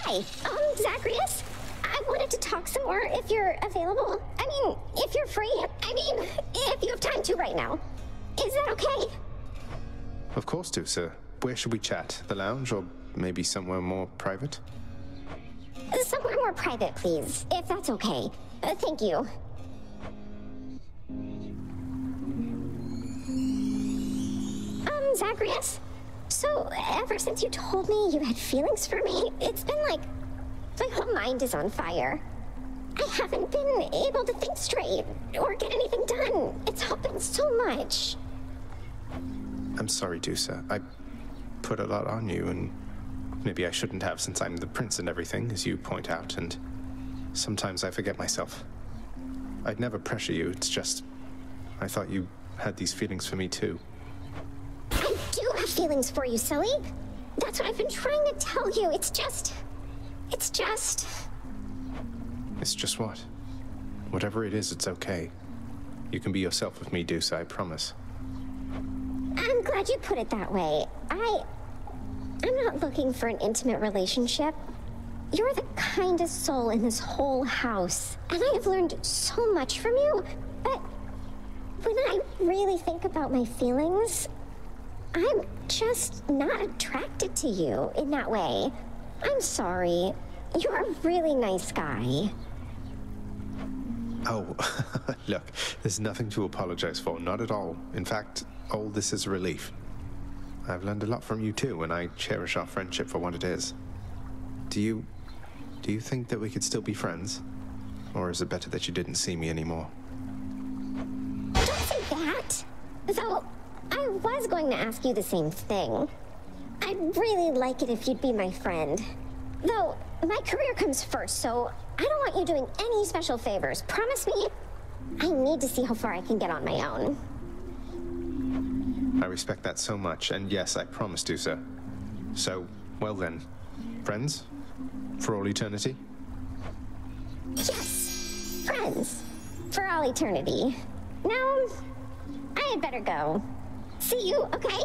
um, Zagreus. I wanted to talk some more if you're available. I mean, if you're free. I mean, if you have time to right now. Is that okay? Of course, Dusa. Where should we chat? The lounge or maybe somewhere more private? Somewhere more private, please, if that's okay. Uh, thank you. Um, Zagreus? So, ever since you told me you had feelings for me, it's been like... my whole mind is on fire. I haven't been able to think straight or get anything done. It's happened so much. I'm sorry, Dusa. I put a lot on you, and maybe I shouldn't have since I'm the prince and everything, as you point out, and sometimes I forget myself. I'd never pressure you. It's just I thought you had these feelings for me, too. I do have feelings for you, silly. That's what I've been trying to tell you. It's just... It's just... It's just what? Whatever it is, it's okay. You can be yourself with me, Dusa, I promise. I'm glad you put it that way. I... I'm not looking for an intimate relationship. You're the kindest soul in this whole house, and I have learned so much from you, but when I really think about my feelings, I'm just not attracted to you in that way. I'm sorry. You're a really nice guy. Oh, look, there's nothing to apologize for, not at all. In fact, all this is a relief. I've learned a lot from you too, and I cherish our friendship for what it is. Do you... do you think that we could still be friends? Or is it better that you didn't see me anymore? Don't say that! Though, I was going to ask you the same thing. I'd really like it if you'd be my friend. Though, my career comes first, so I don't want you doing any special favors. Promise me? I need to see how far I can get on my own. I respect that so much, and yes, I promise, Dusa. So, well then, friends? For all eternity? Yes! Friends! For all eternity. Now, I had better go. See you, okay?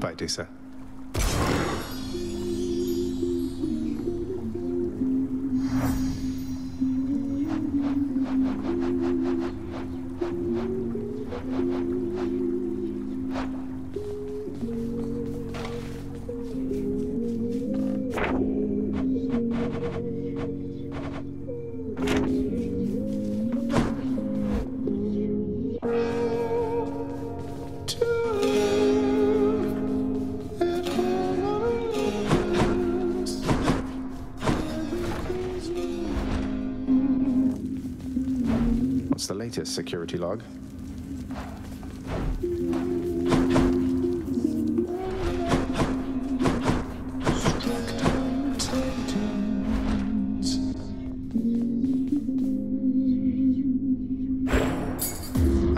Bye, Dusa. Security log. I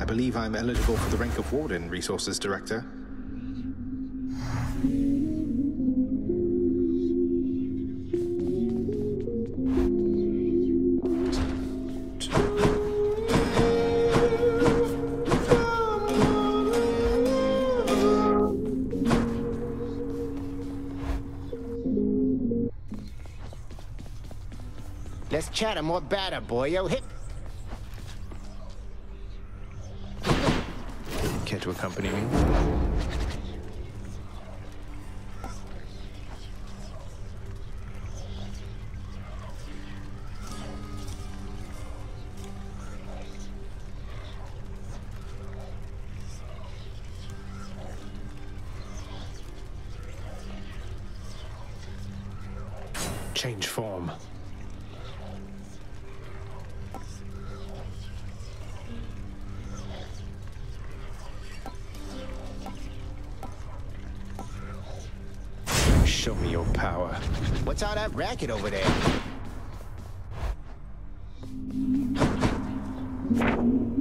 believe I'm eligible for the rank of Warden, Resources Director. Chatter more batter, boyo. Hip. Care to accompany me? Change form. What's all that racket over there?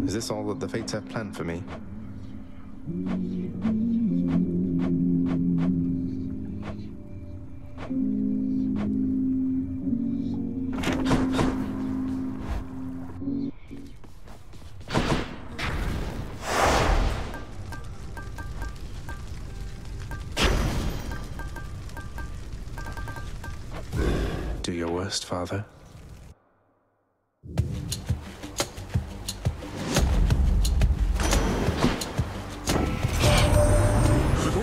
Is this all that the fates have planned for me? Father. For the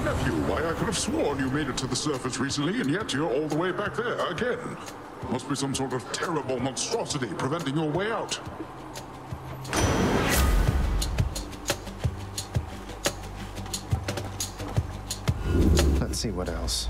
nephew, I, I could have sworn you made it to the surface recently, and yet you're all the way back there again. Must be some sort of terrible monstrosity preventing your way out. Let's see what else.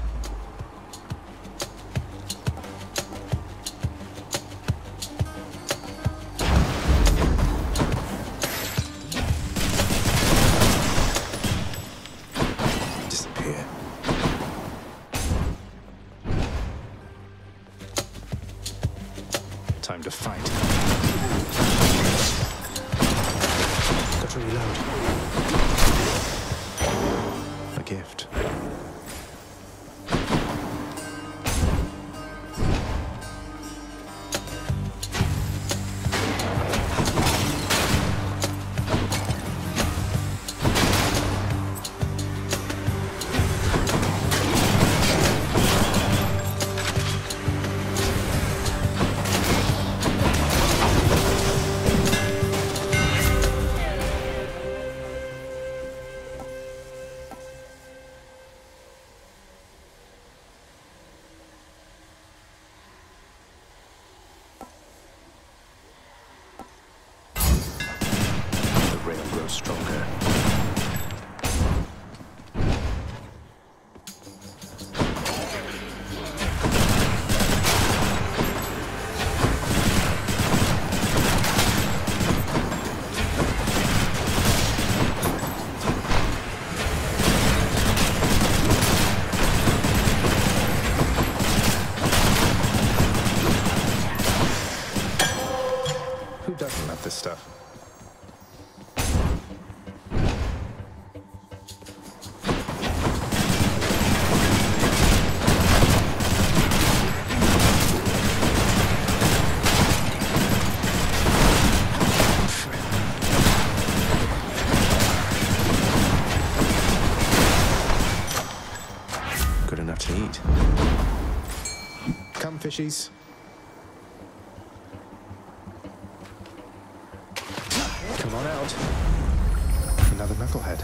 come, fishies. Come on out. Another knucklehead.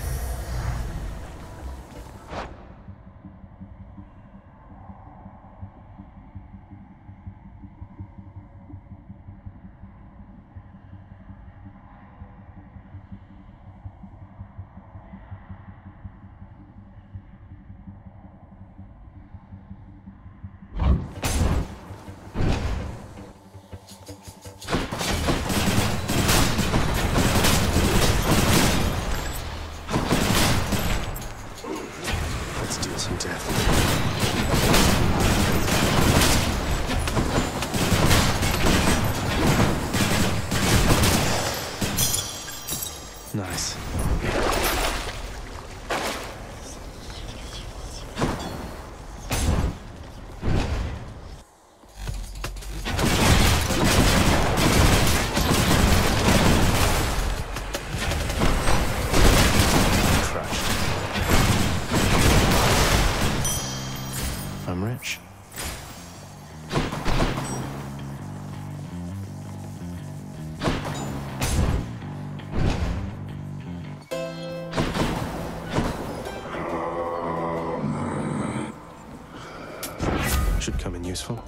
Useful.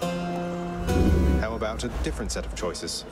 How about a different set of choices?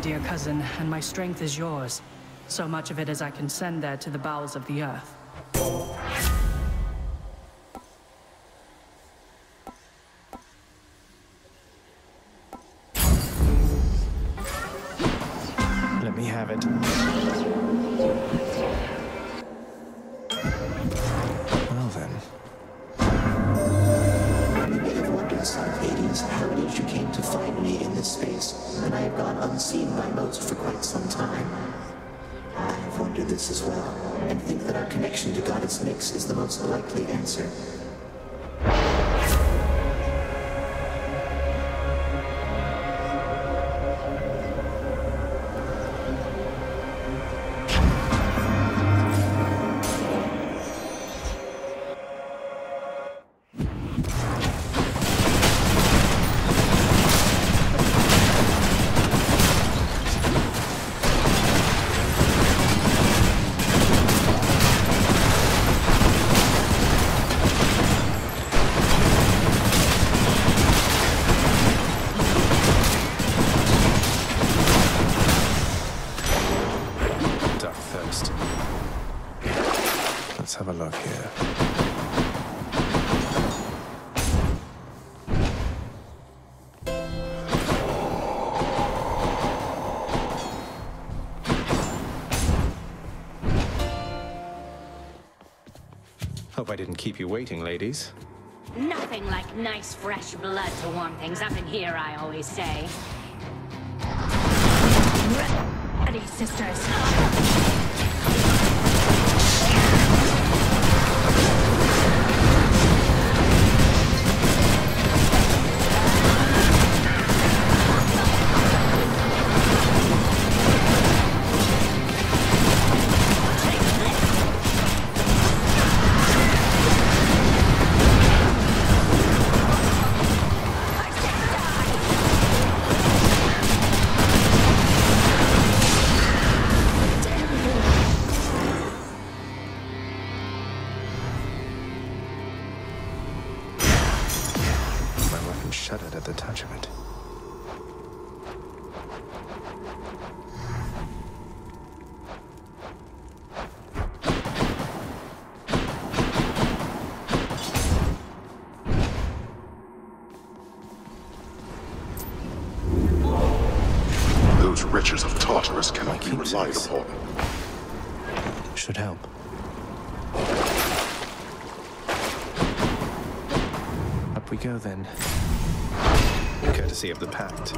Dear cousin, and my strength is yours, so much of it as I can send there to the bowels of the earth. Let me have it. Well then. Look inside Hades, how did you came to find me in this space? And I have gone unseen by most for quite some time. I have wondered this as well, and think that our connection to Goddess Nix is the most likely answer. I didn't keep you waiting, ladies. Nothing like nice, fresh blood to warm things up in here, I always say. Ready, sisters. Those wretches of Tartarus cannot be relied upon. Should help. Up we go then. Courtesy of the Pact.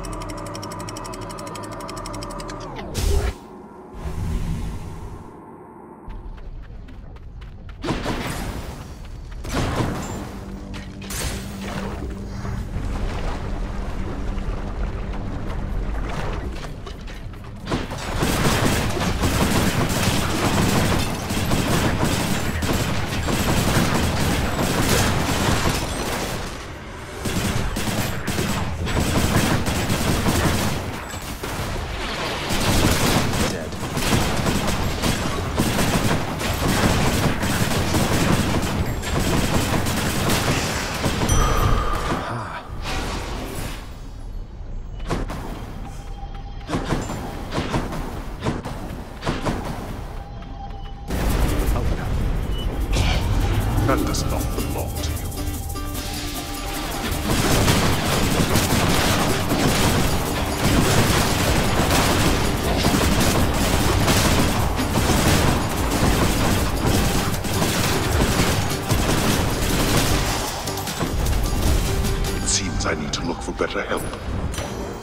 Better help.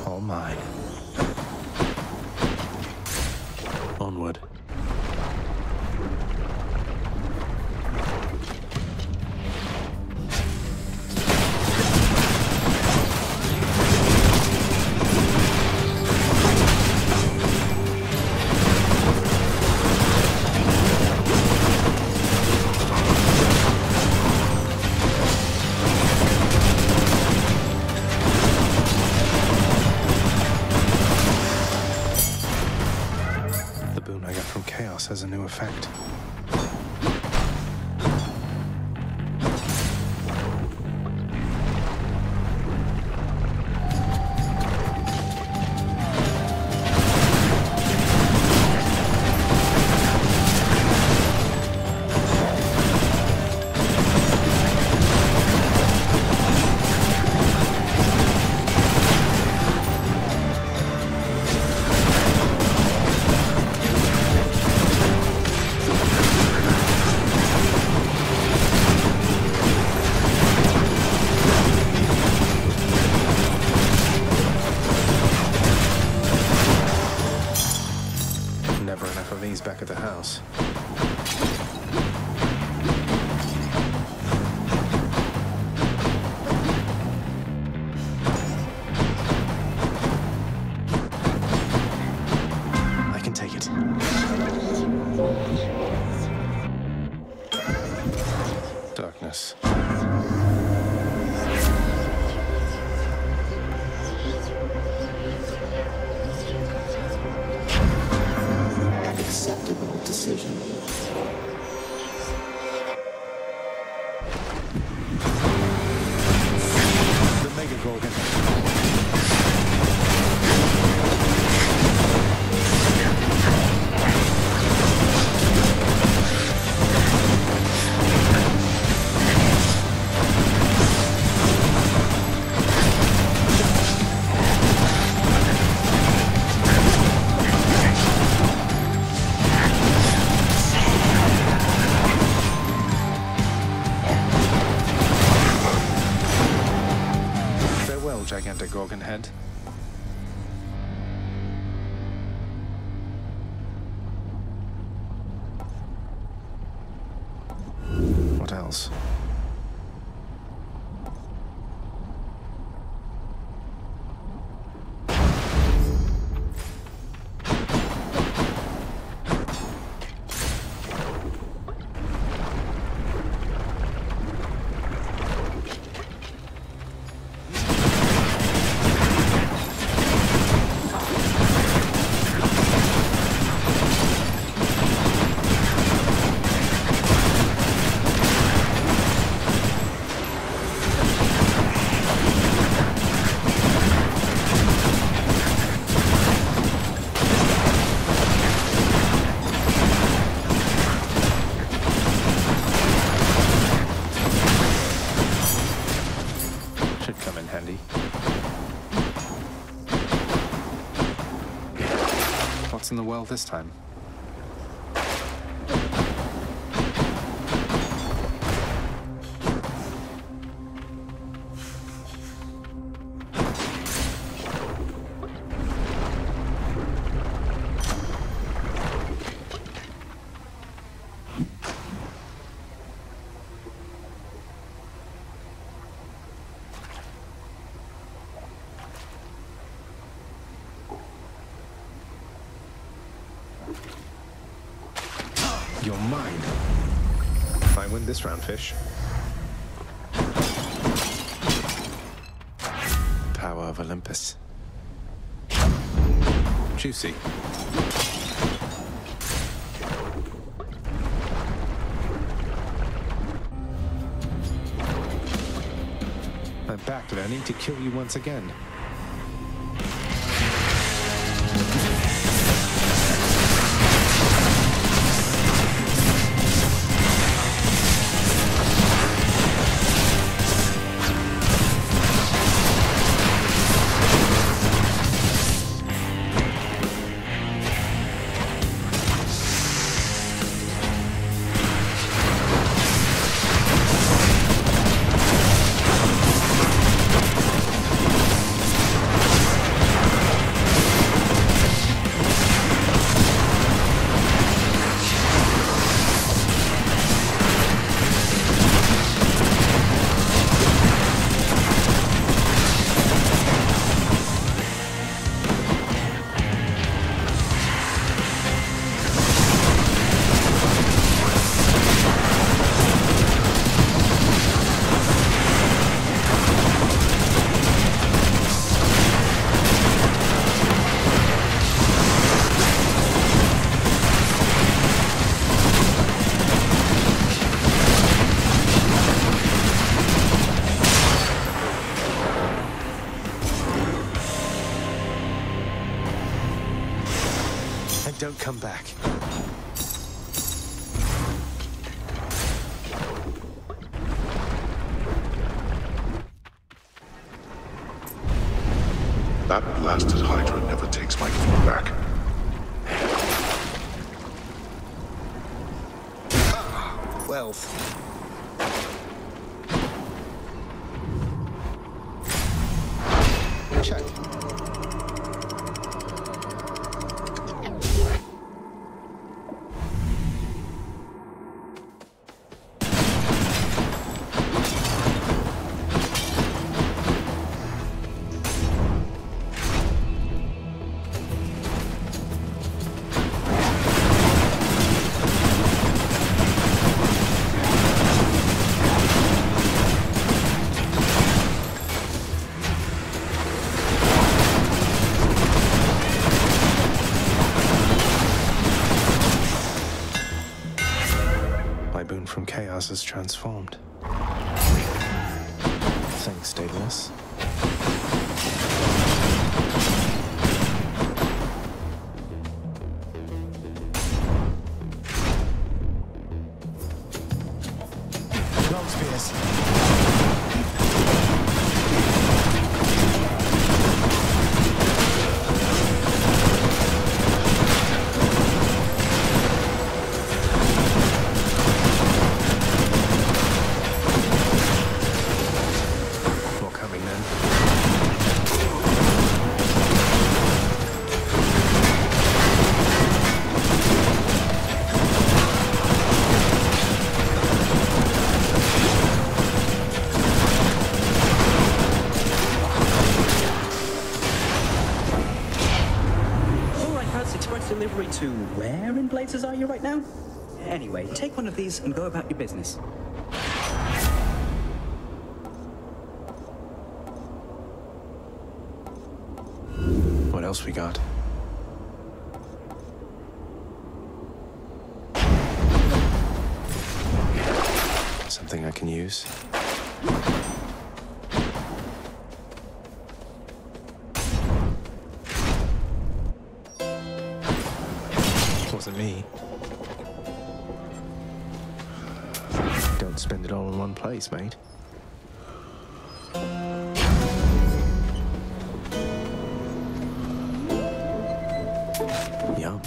All mine. Onward. Has a new effect. Gorgon head. What else? What's in the well this time? This round, fish. Power of Olympus. Juicy. I'm back, Lenny, to kill you once again. Don't come back. That blasted Hydra never takes my food back. Ah, wealth. Chaos is transformed. Thanks, Daedalus. To where in blazes are you right now? Anyway, take one of these and go about your business. What else we got? Something I can use? Me. Don't spend it all in one place, mate. Yum.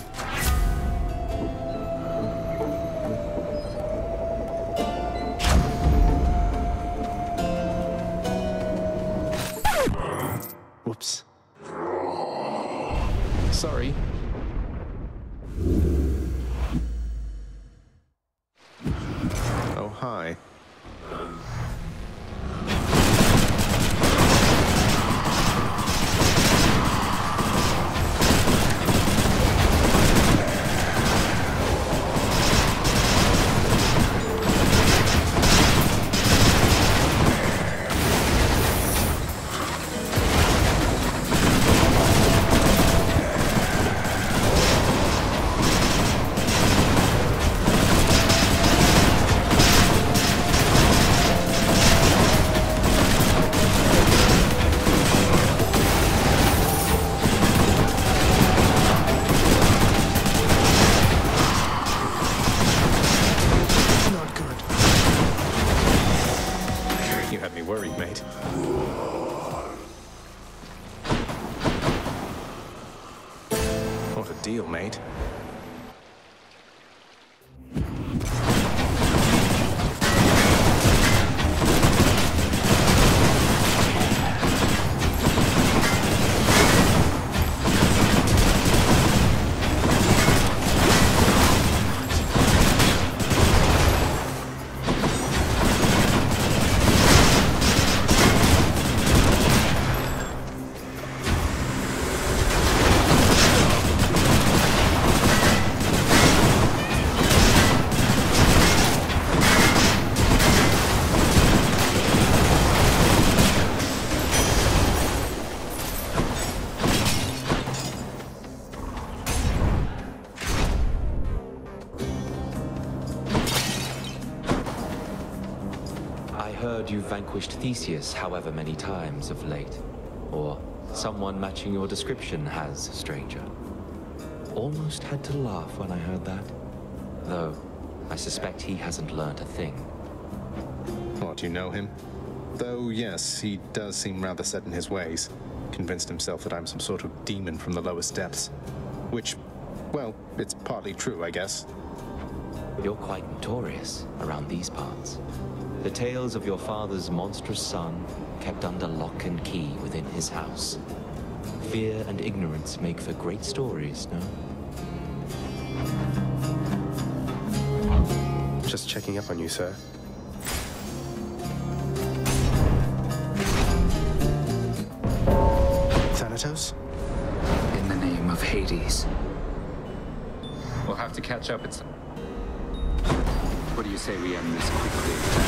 Whoops. Sorry. Oh, hi. You vanquished Theseus however many times of late, or someone matching your description has, stranger. Almost had to laugh when I heard that, though I suspect he hasn't learnt a thing. Thought you know him? Though yes, he does seem rather set in his ways, convinced himself that I'm some sort of demon from the lowest depths. Which, well, it's partly true, I guess. You're quite notorious around these parts. The tales of your father's monstrous son, kept under lock and key within his house. Fear and ignorance make for great stories, no? Just checking up on you, sir. Thanatos? In the name of Hades. We'll have to catch up at some... What do you say we end this quickly?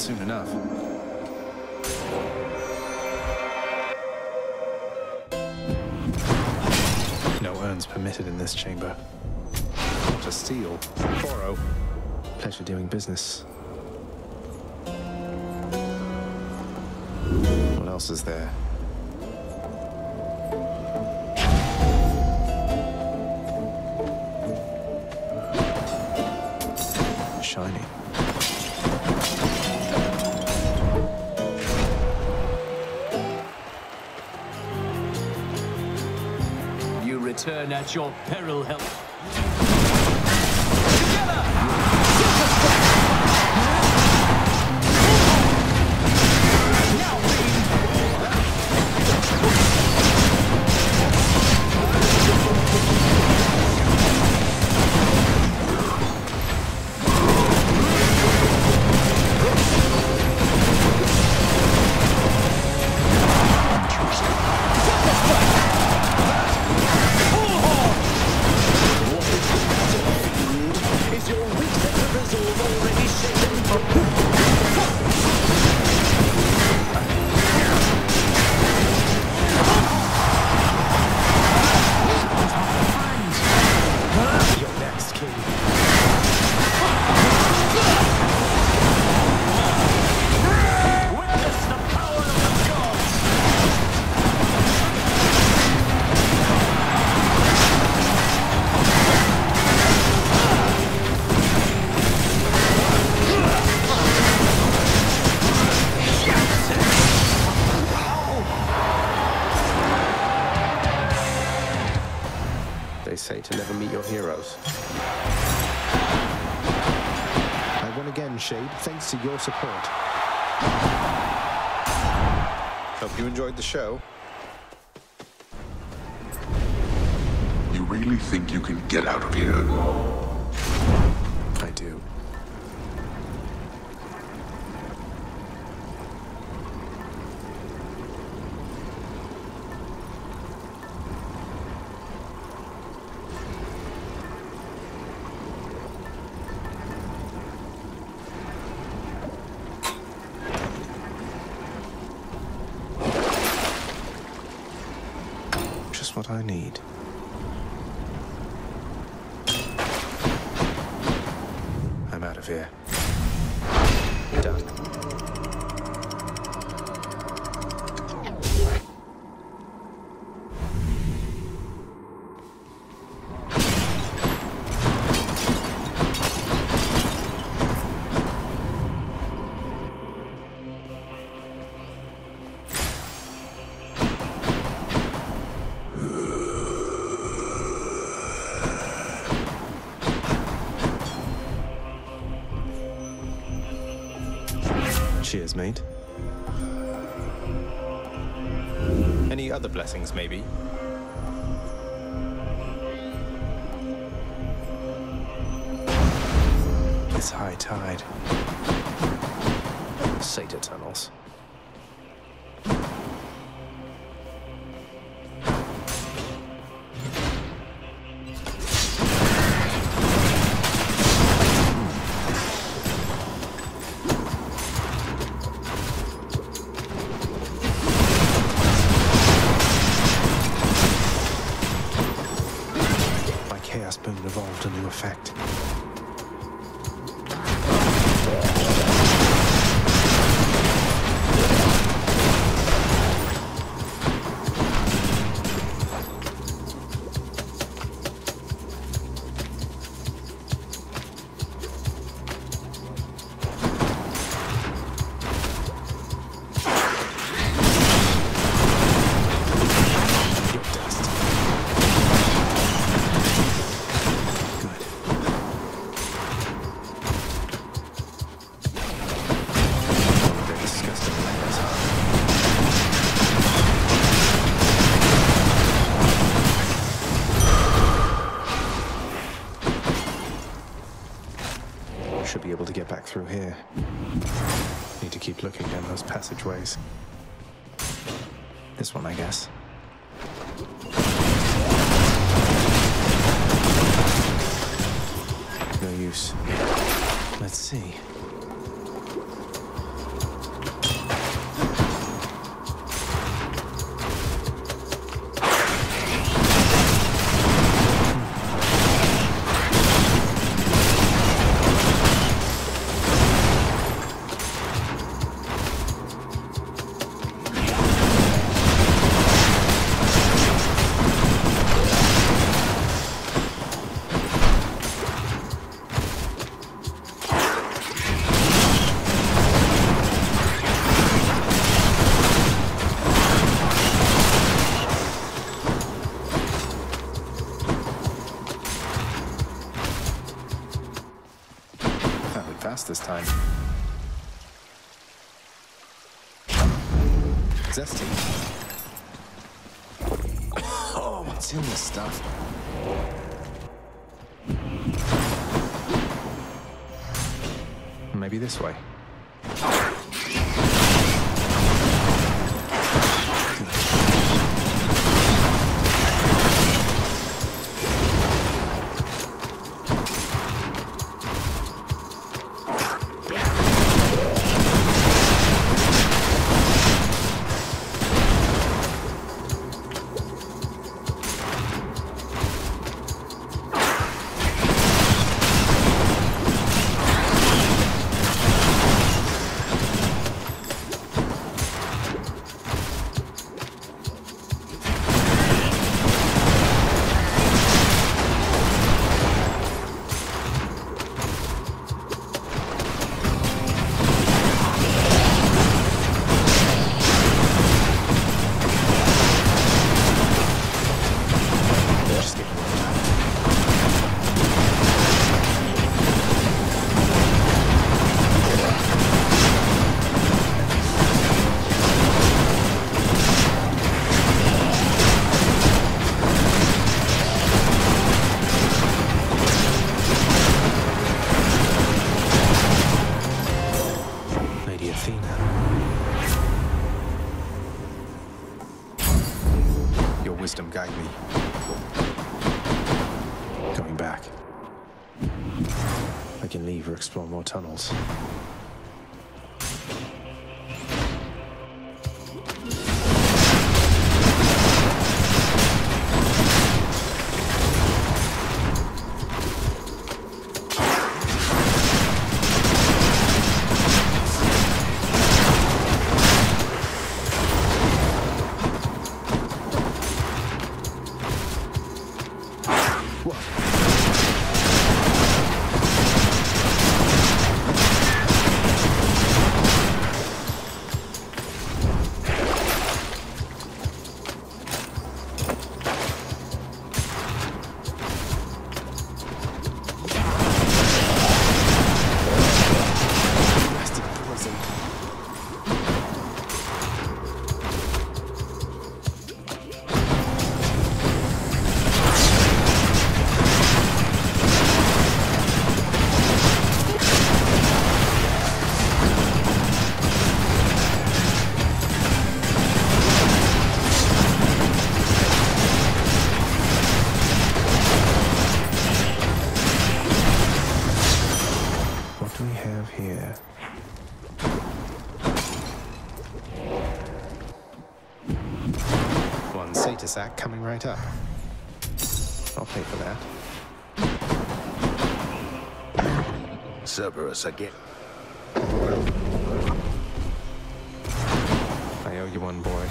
Soon enough. weapons permitted in this chamber. To steal, borrow, pleasure doing business. What else is there? Shiny. You return at your peril, help. Thanks to your support. Hope you enjoyed the show. You really think you can get out of here? I do. I need. I'm out of here. Done. Cheers, mate. Any other blessings, maybe? It's high tide. Satyr tunnels. Through here. Need to keep looking down those passageways. This one, I guess. No use. Let's see. time. Zesty. Oh, what's in this stuff? Maybe this way. Explore more tunnels. Zag coming right up. I'll pay for that. Cerberus again. I owe you one, boy.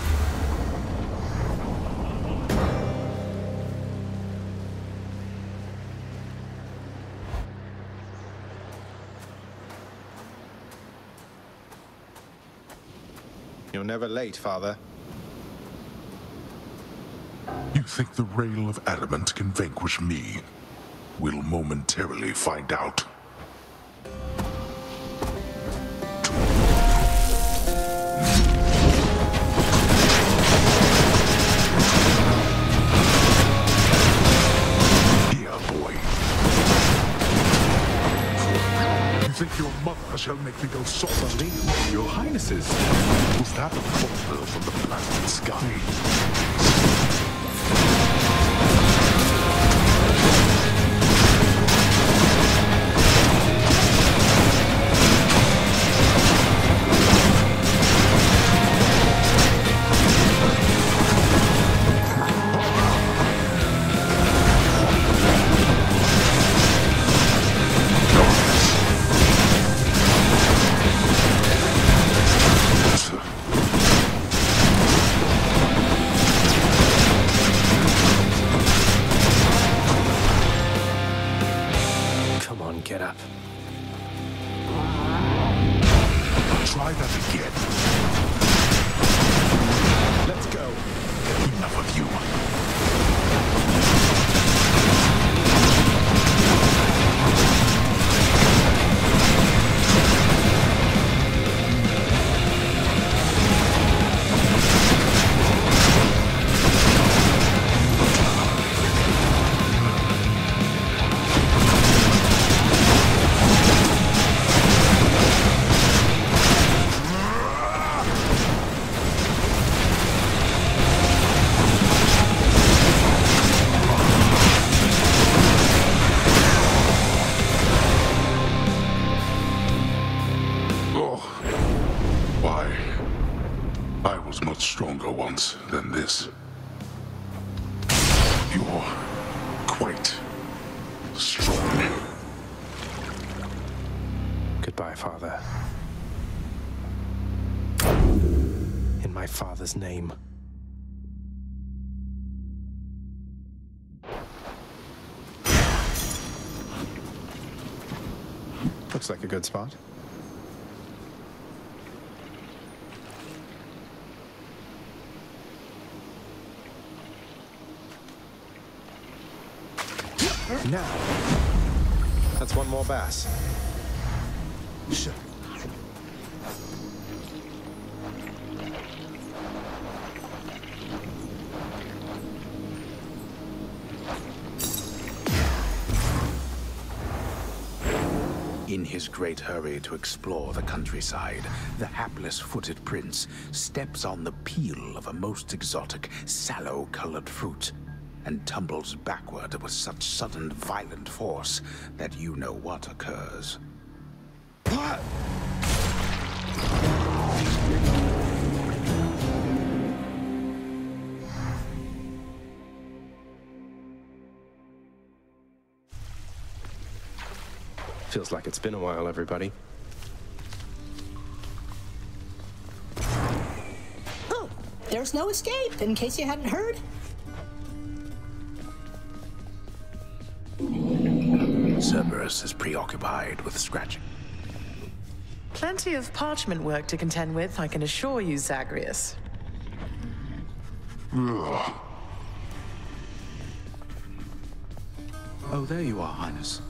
You're never late, Father. You think the rail of adamant can vanquish me? We'll momentarily find out. Here, boy. You think your mother shall make me go soft? Your Highnesses, was that a falter from the planet sky? was much stronger once than this. You're quite strong. Goodbye, Father. In my father's name. Looks like a good spot. Now, that's one more bass. Sure. In his great hurry to explore the countryside, the hapless-footed prince steps on the peel of a most exotic, sallow-colored fruit, and tumbles backward with such sudden, violent force that you know what occurs. Feels like it's been a while, everybody. Oh, there's no escape, in case you hadn't heard. Cerberus is preoccupied with scratching. Plenty of parchment work to contend with, I can assure you, Zagreus. Ugh. Oh, there you are, Highness.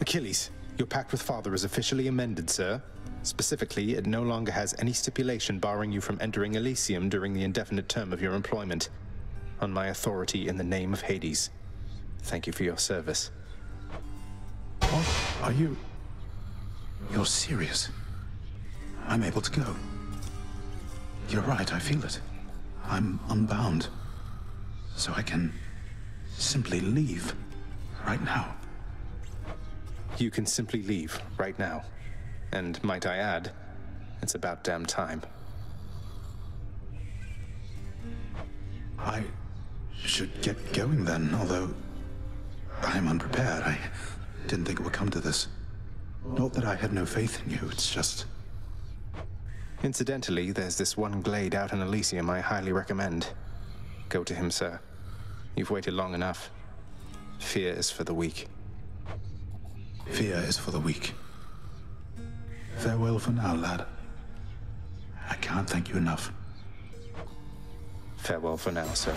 Achilles, your pact with Father is officially amended, sir. Specifically, it no longer has any stipulation barring you from entering Elysium during the indefinite term of your employment. On my authority in the name of Hades. Thank you for your service. What? Are you... You're serious? I'm able to go. You're right, I feel it. I'm unbound. So I can... simply leave. Right now. You can simply leave, right now. And might I add, it's about damn time. I should get going then, although I am unprepared. I didn't think it would come to this. Not that I had no faith in you, it's just... Incidentally, there's this one glade out in Elysium I highly recommend. Go to him, sir. You've waited long enough. Fear is for the weak. Fear is for the weak. Farewell for now, lad. I can't thank you enough. Farewell for now, sir.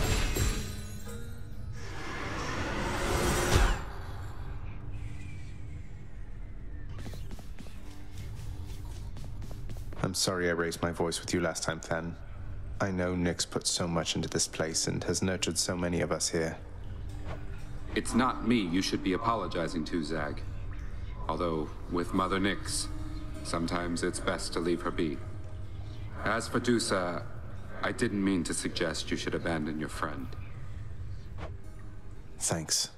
I'm sorry I raised my voice with you last time, Than. I know Nix put so much into this place and has nurtured so many of us here. It's not me you should be apologizing to, Zag. Although, with Mother Nix, sometimes it's best to leave her be. As for Dusa, I didn't mean to suggest you should abandon your friend. Thanks.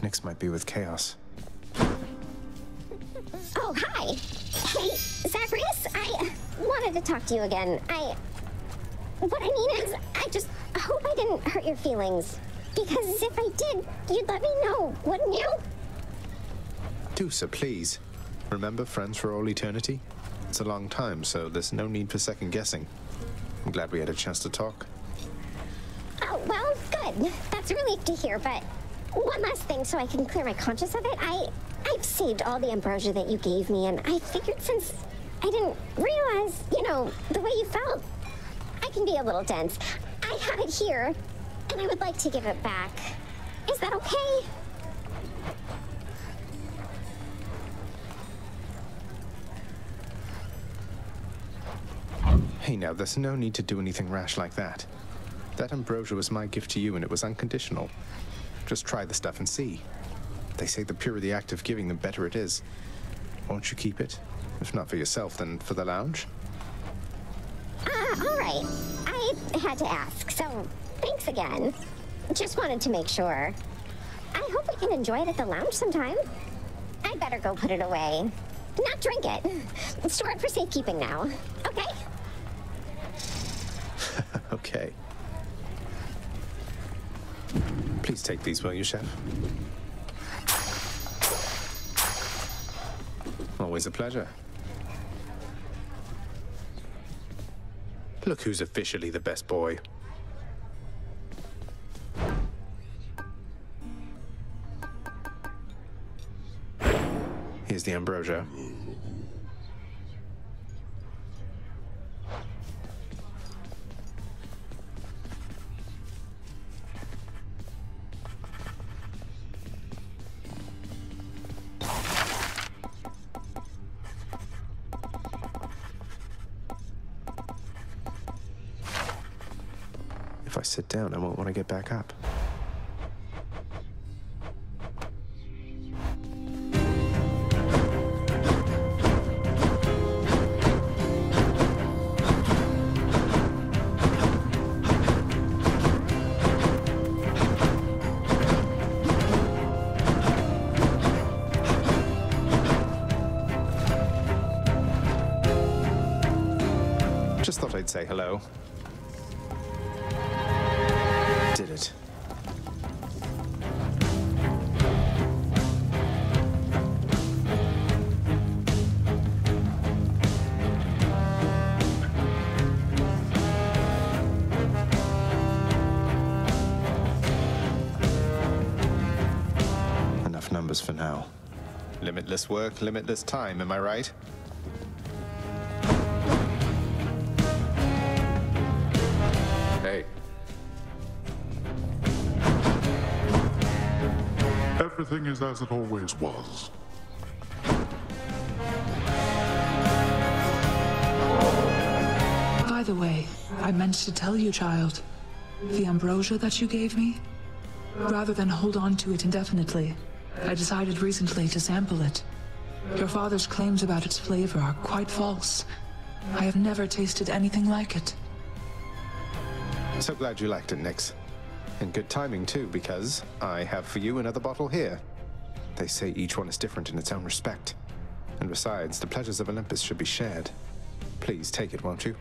Nix might be with Chaos. Oh, hi! Hey, Zacharias, I wanted to talk to you again. I... What I mean is, I just hope I didn't hurt your feelings. Because if I did, you'd let me know, wouldn't you? Dusa, please. Remember friends for all eternity? It's a long time, so there's no need for second guessing. I'm glad we had a chance to talk. Oh, well, good. That's a relief to hear, but one last thing so I can clear my conscience of it. I, I've saved all the ambrosia that you gave me, and I figured since I didn't realize, you know, the way you felt, can be a little dense. I have it here, and I would like to give it back. Is that okay? Hey now, there's no need to do anything rash like that. That ambrosia was my gift to you, and it was unconditional. Just try the stuff and see. They say the purer the act of giving, the better it is. Won't you keep it? If not for yourself, then for the lounge? Ah, all right. I had to ask, so thanks again. Just wanted to make sure. I hope we can enjoy it at the lounge sometime. I better go put it away. Not drink it. Store it for safekeeping now. Okay? Okay. Please take these, will you, Chef? Always a pleasure. Look who's officially the best boy. Here's the ambrosia. If I sit down, I won't want to get back up. Say hello. Did it. Enough numbers for now. Limitless work, limitless time, am I right? Everything is as it always was. By the way, I meant to tell you, child, the ambrosia that you gave me, rather than hold on to it indefinitely, I decided recently to sample it. Your father's claims about its flavor are quite false. I have never tasted anything like it. So glad you liked it, Nix. And good timing, too, because I have for you another bottle here. They say each one is different in its own respect. And besides, the pleasures of Olympus should be shared. Please take it, won't you?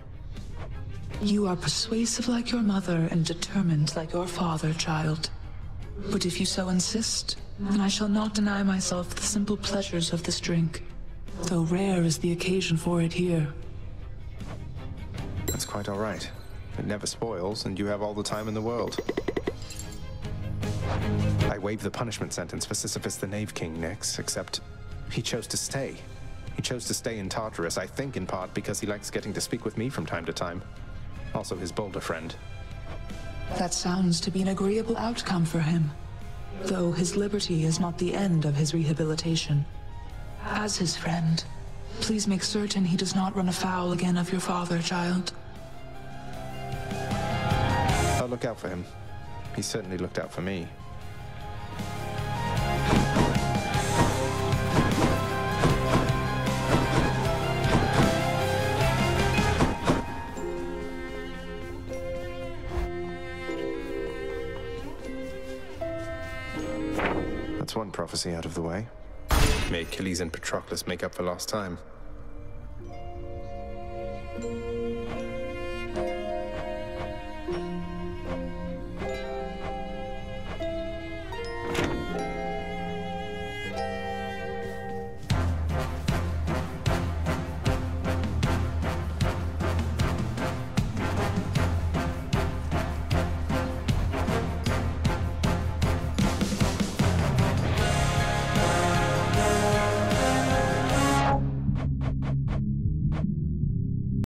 You are persuasive like your mother and determined like your father, child. But if you so insist, then I shall not deny myself the simple pleasures of this drink, though rare is the occasion for it here. That's quite all right. It never spoils, and you have all the time in the world. I waive the punishment sentence for Sisyphus the Knave King, Nix, except he chose to stay. He chose to stay in Tartarus, I think in part because he likes getting to speak with me from time to time. Also his bolder friend. That sounds to be an agreeable outcome for him, though his liberty is not the end of his rehabilitation. As his friend, please make certain he does not run afoul again of your father, child. I'll look out for him. He certainly looked out for me. That's one prophecy out of the way. May Achilles and Patroclus make up for lost time.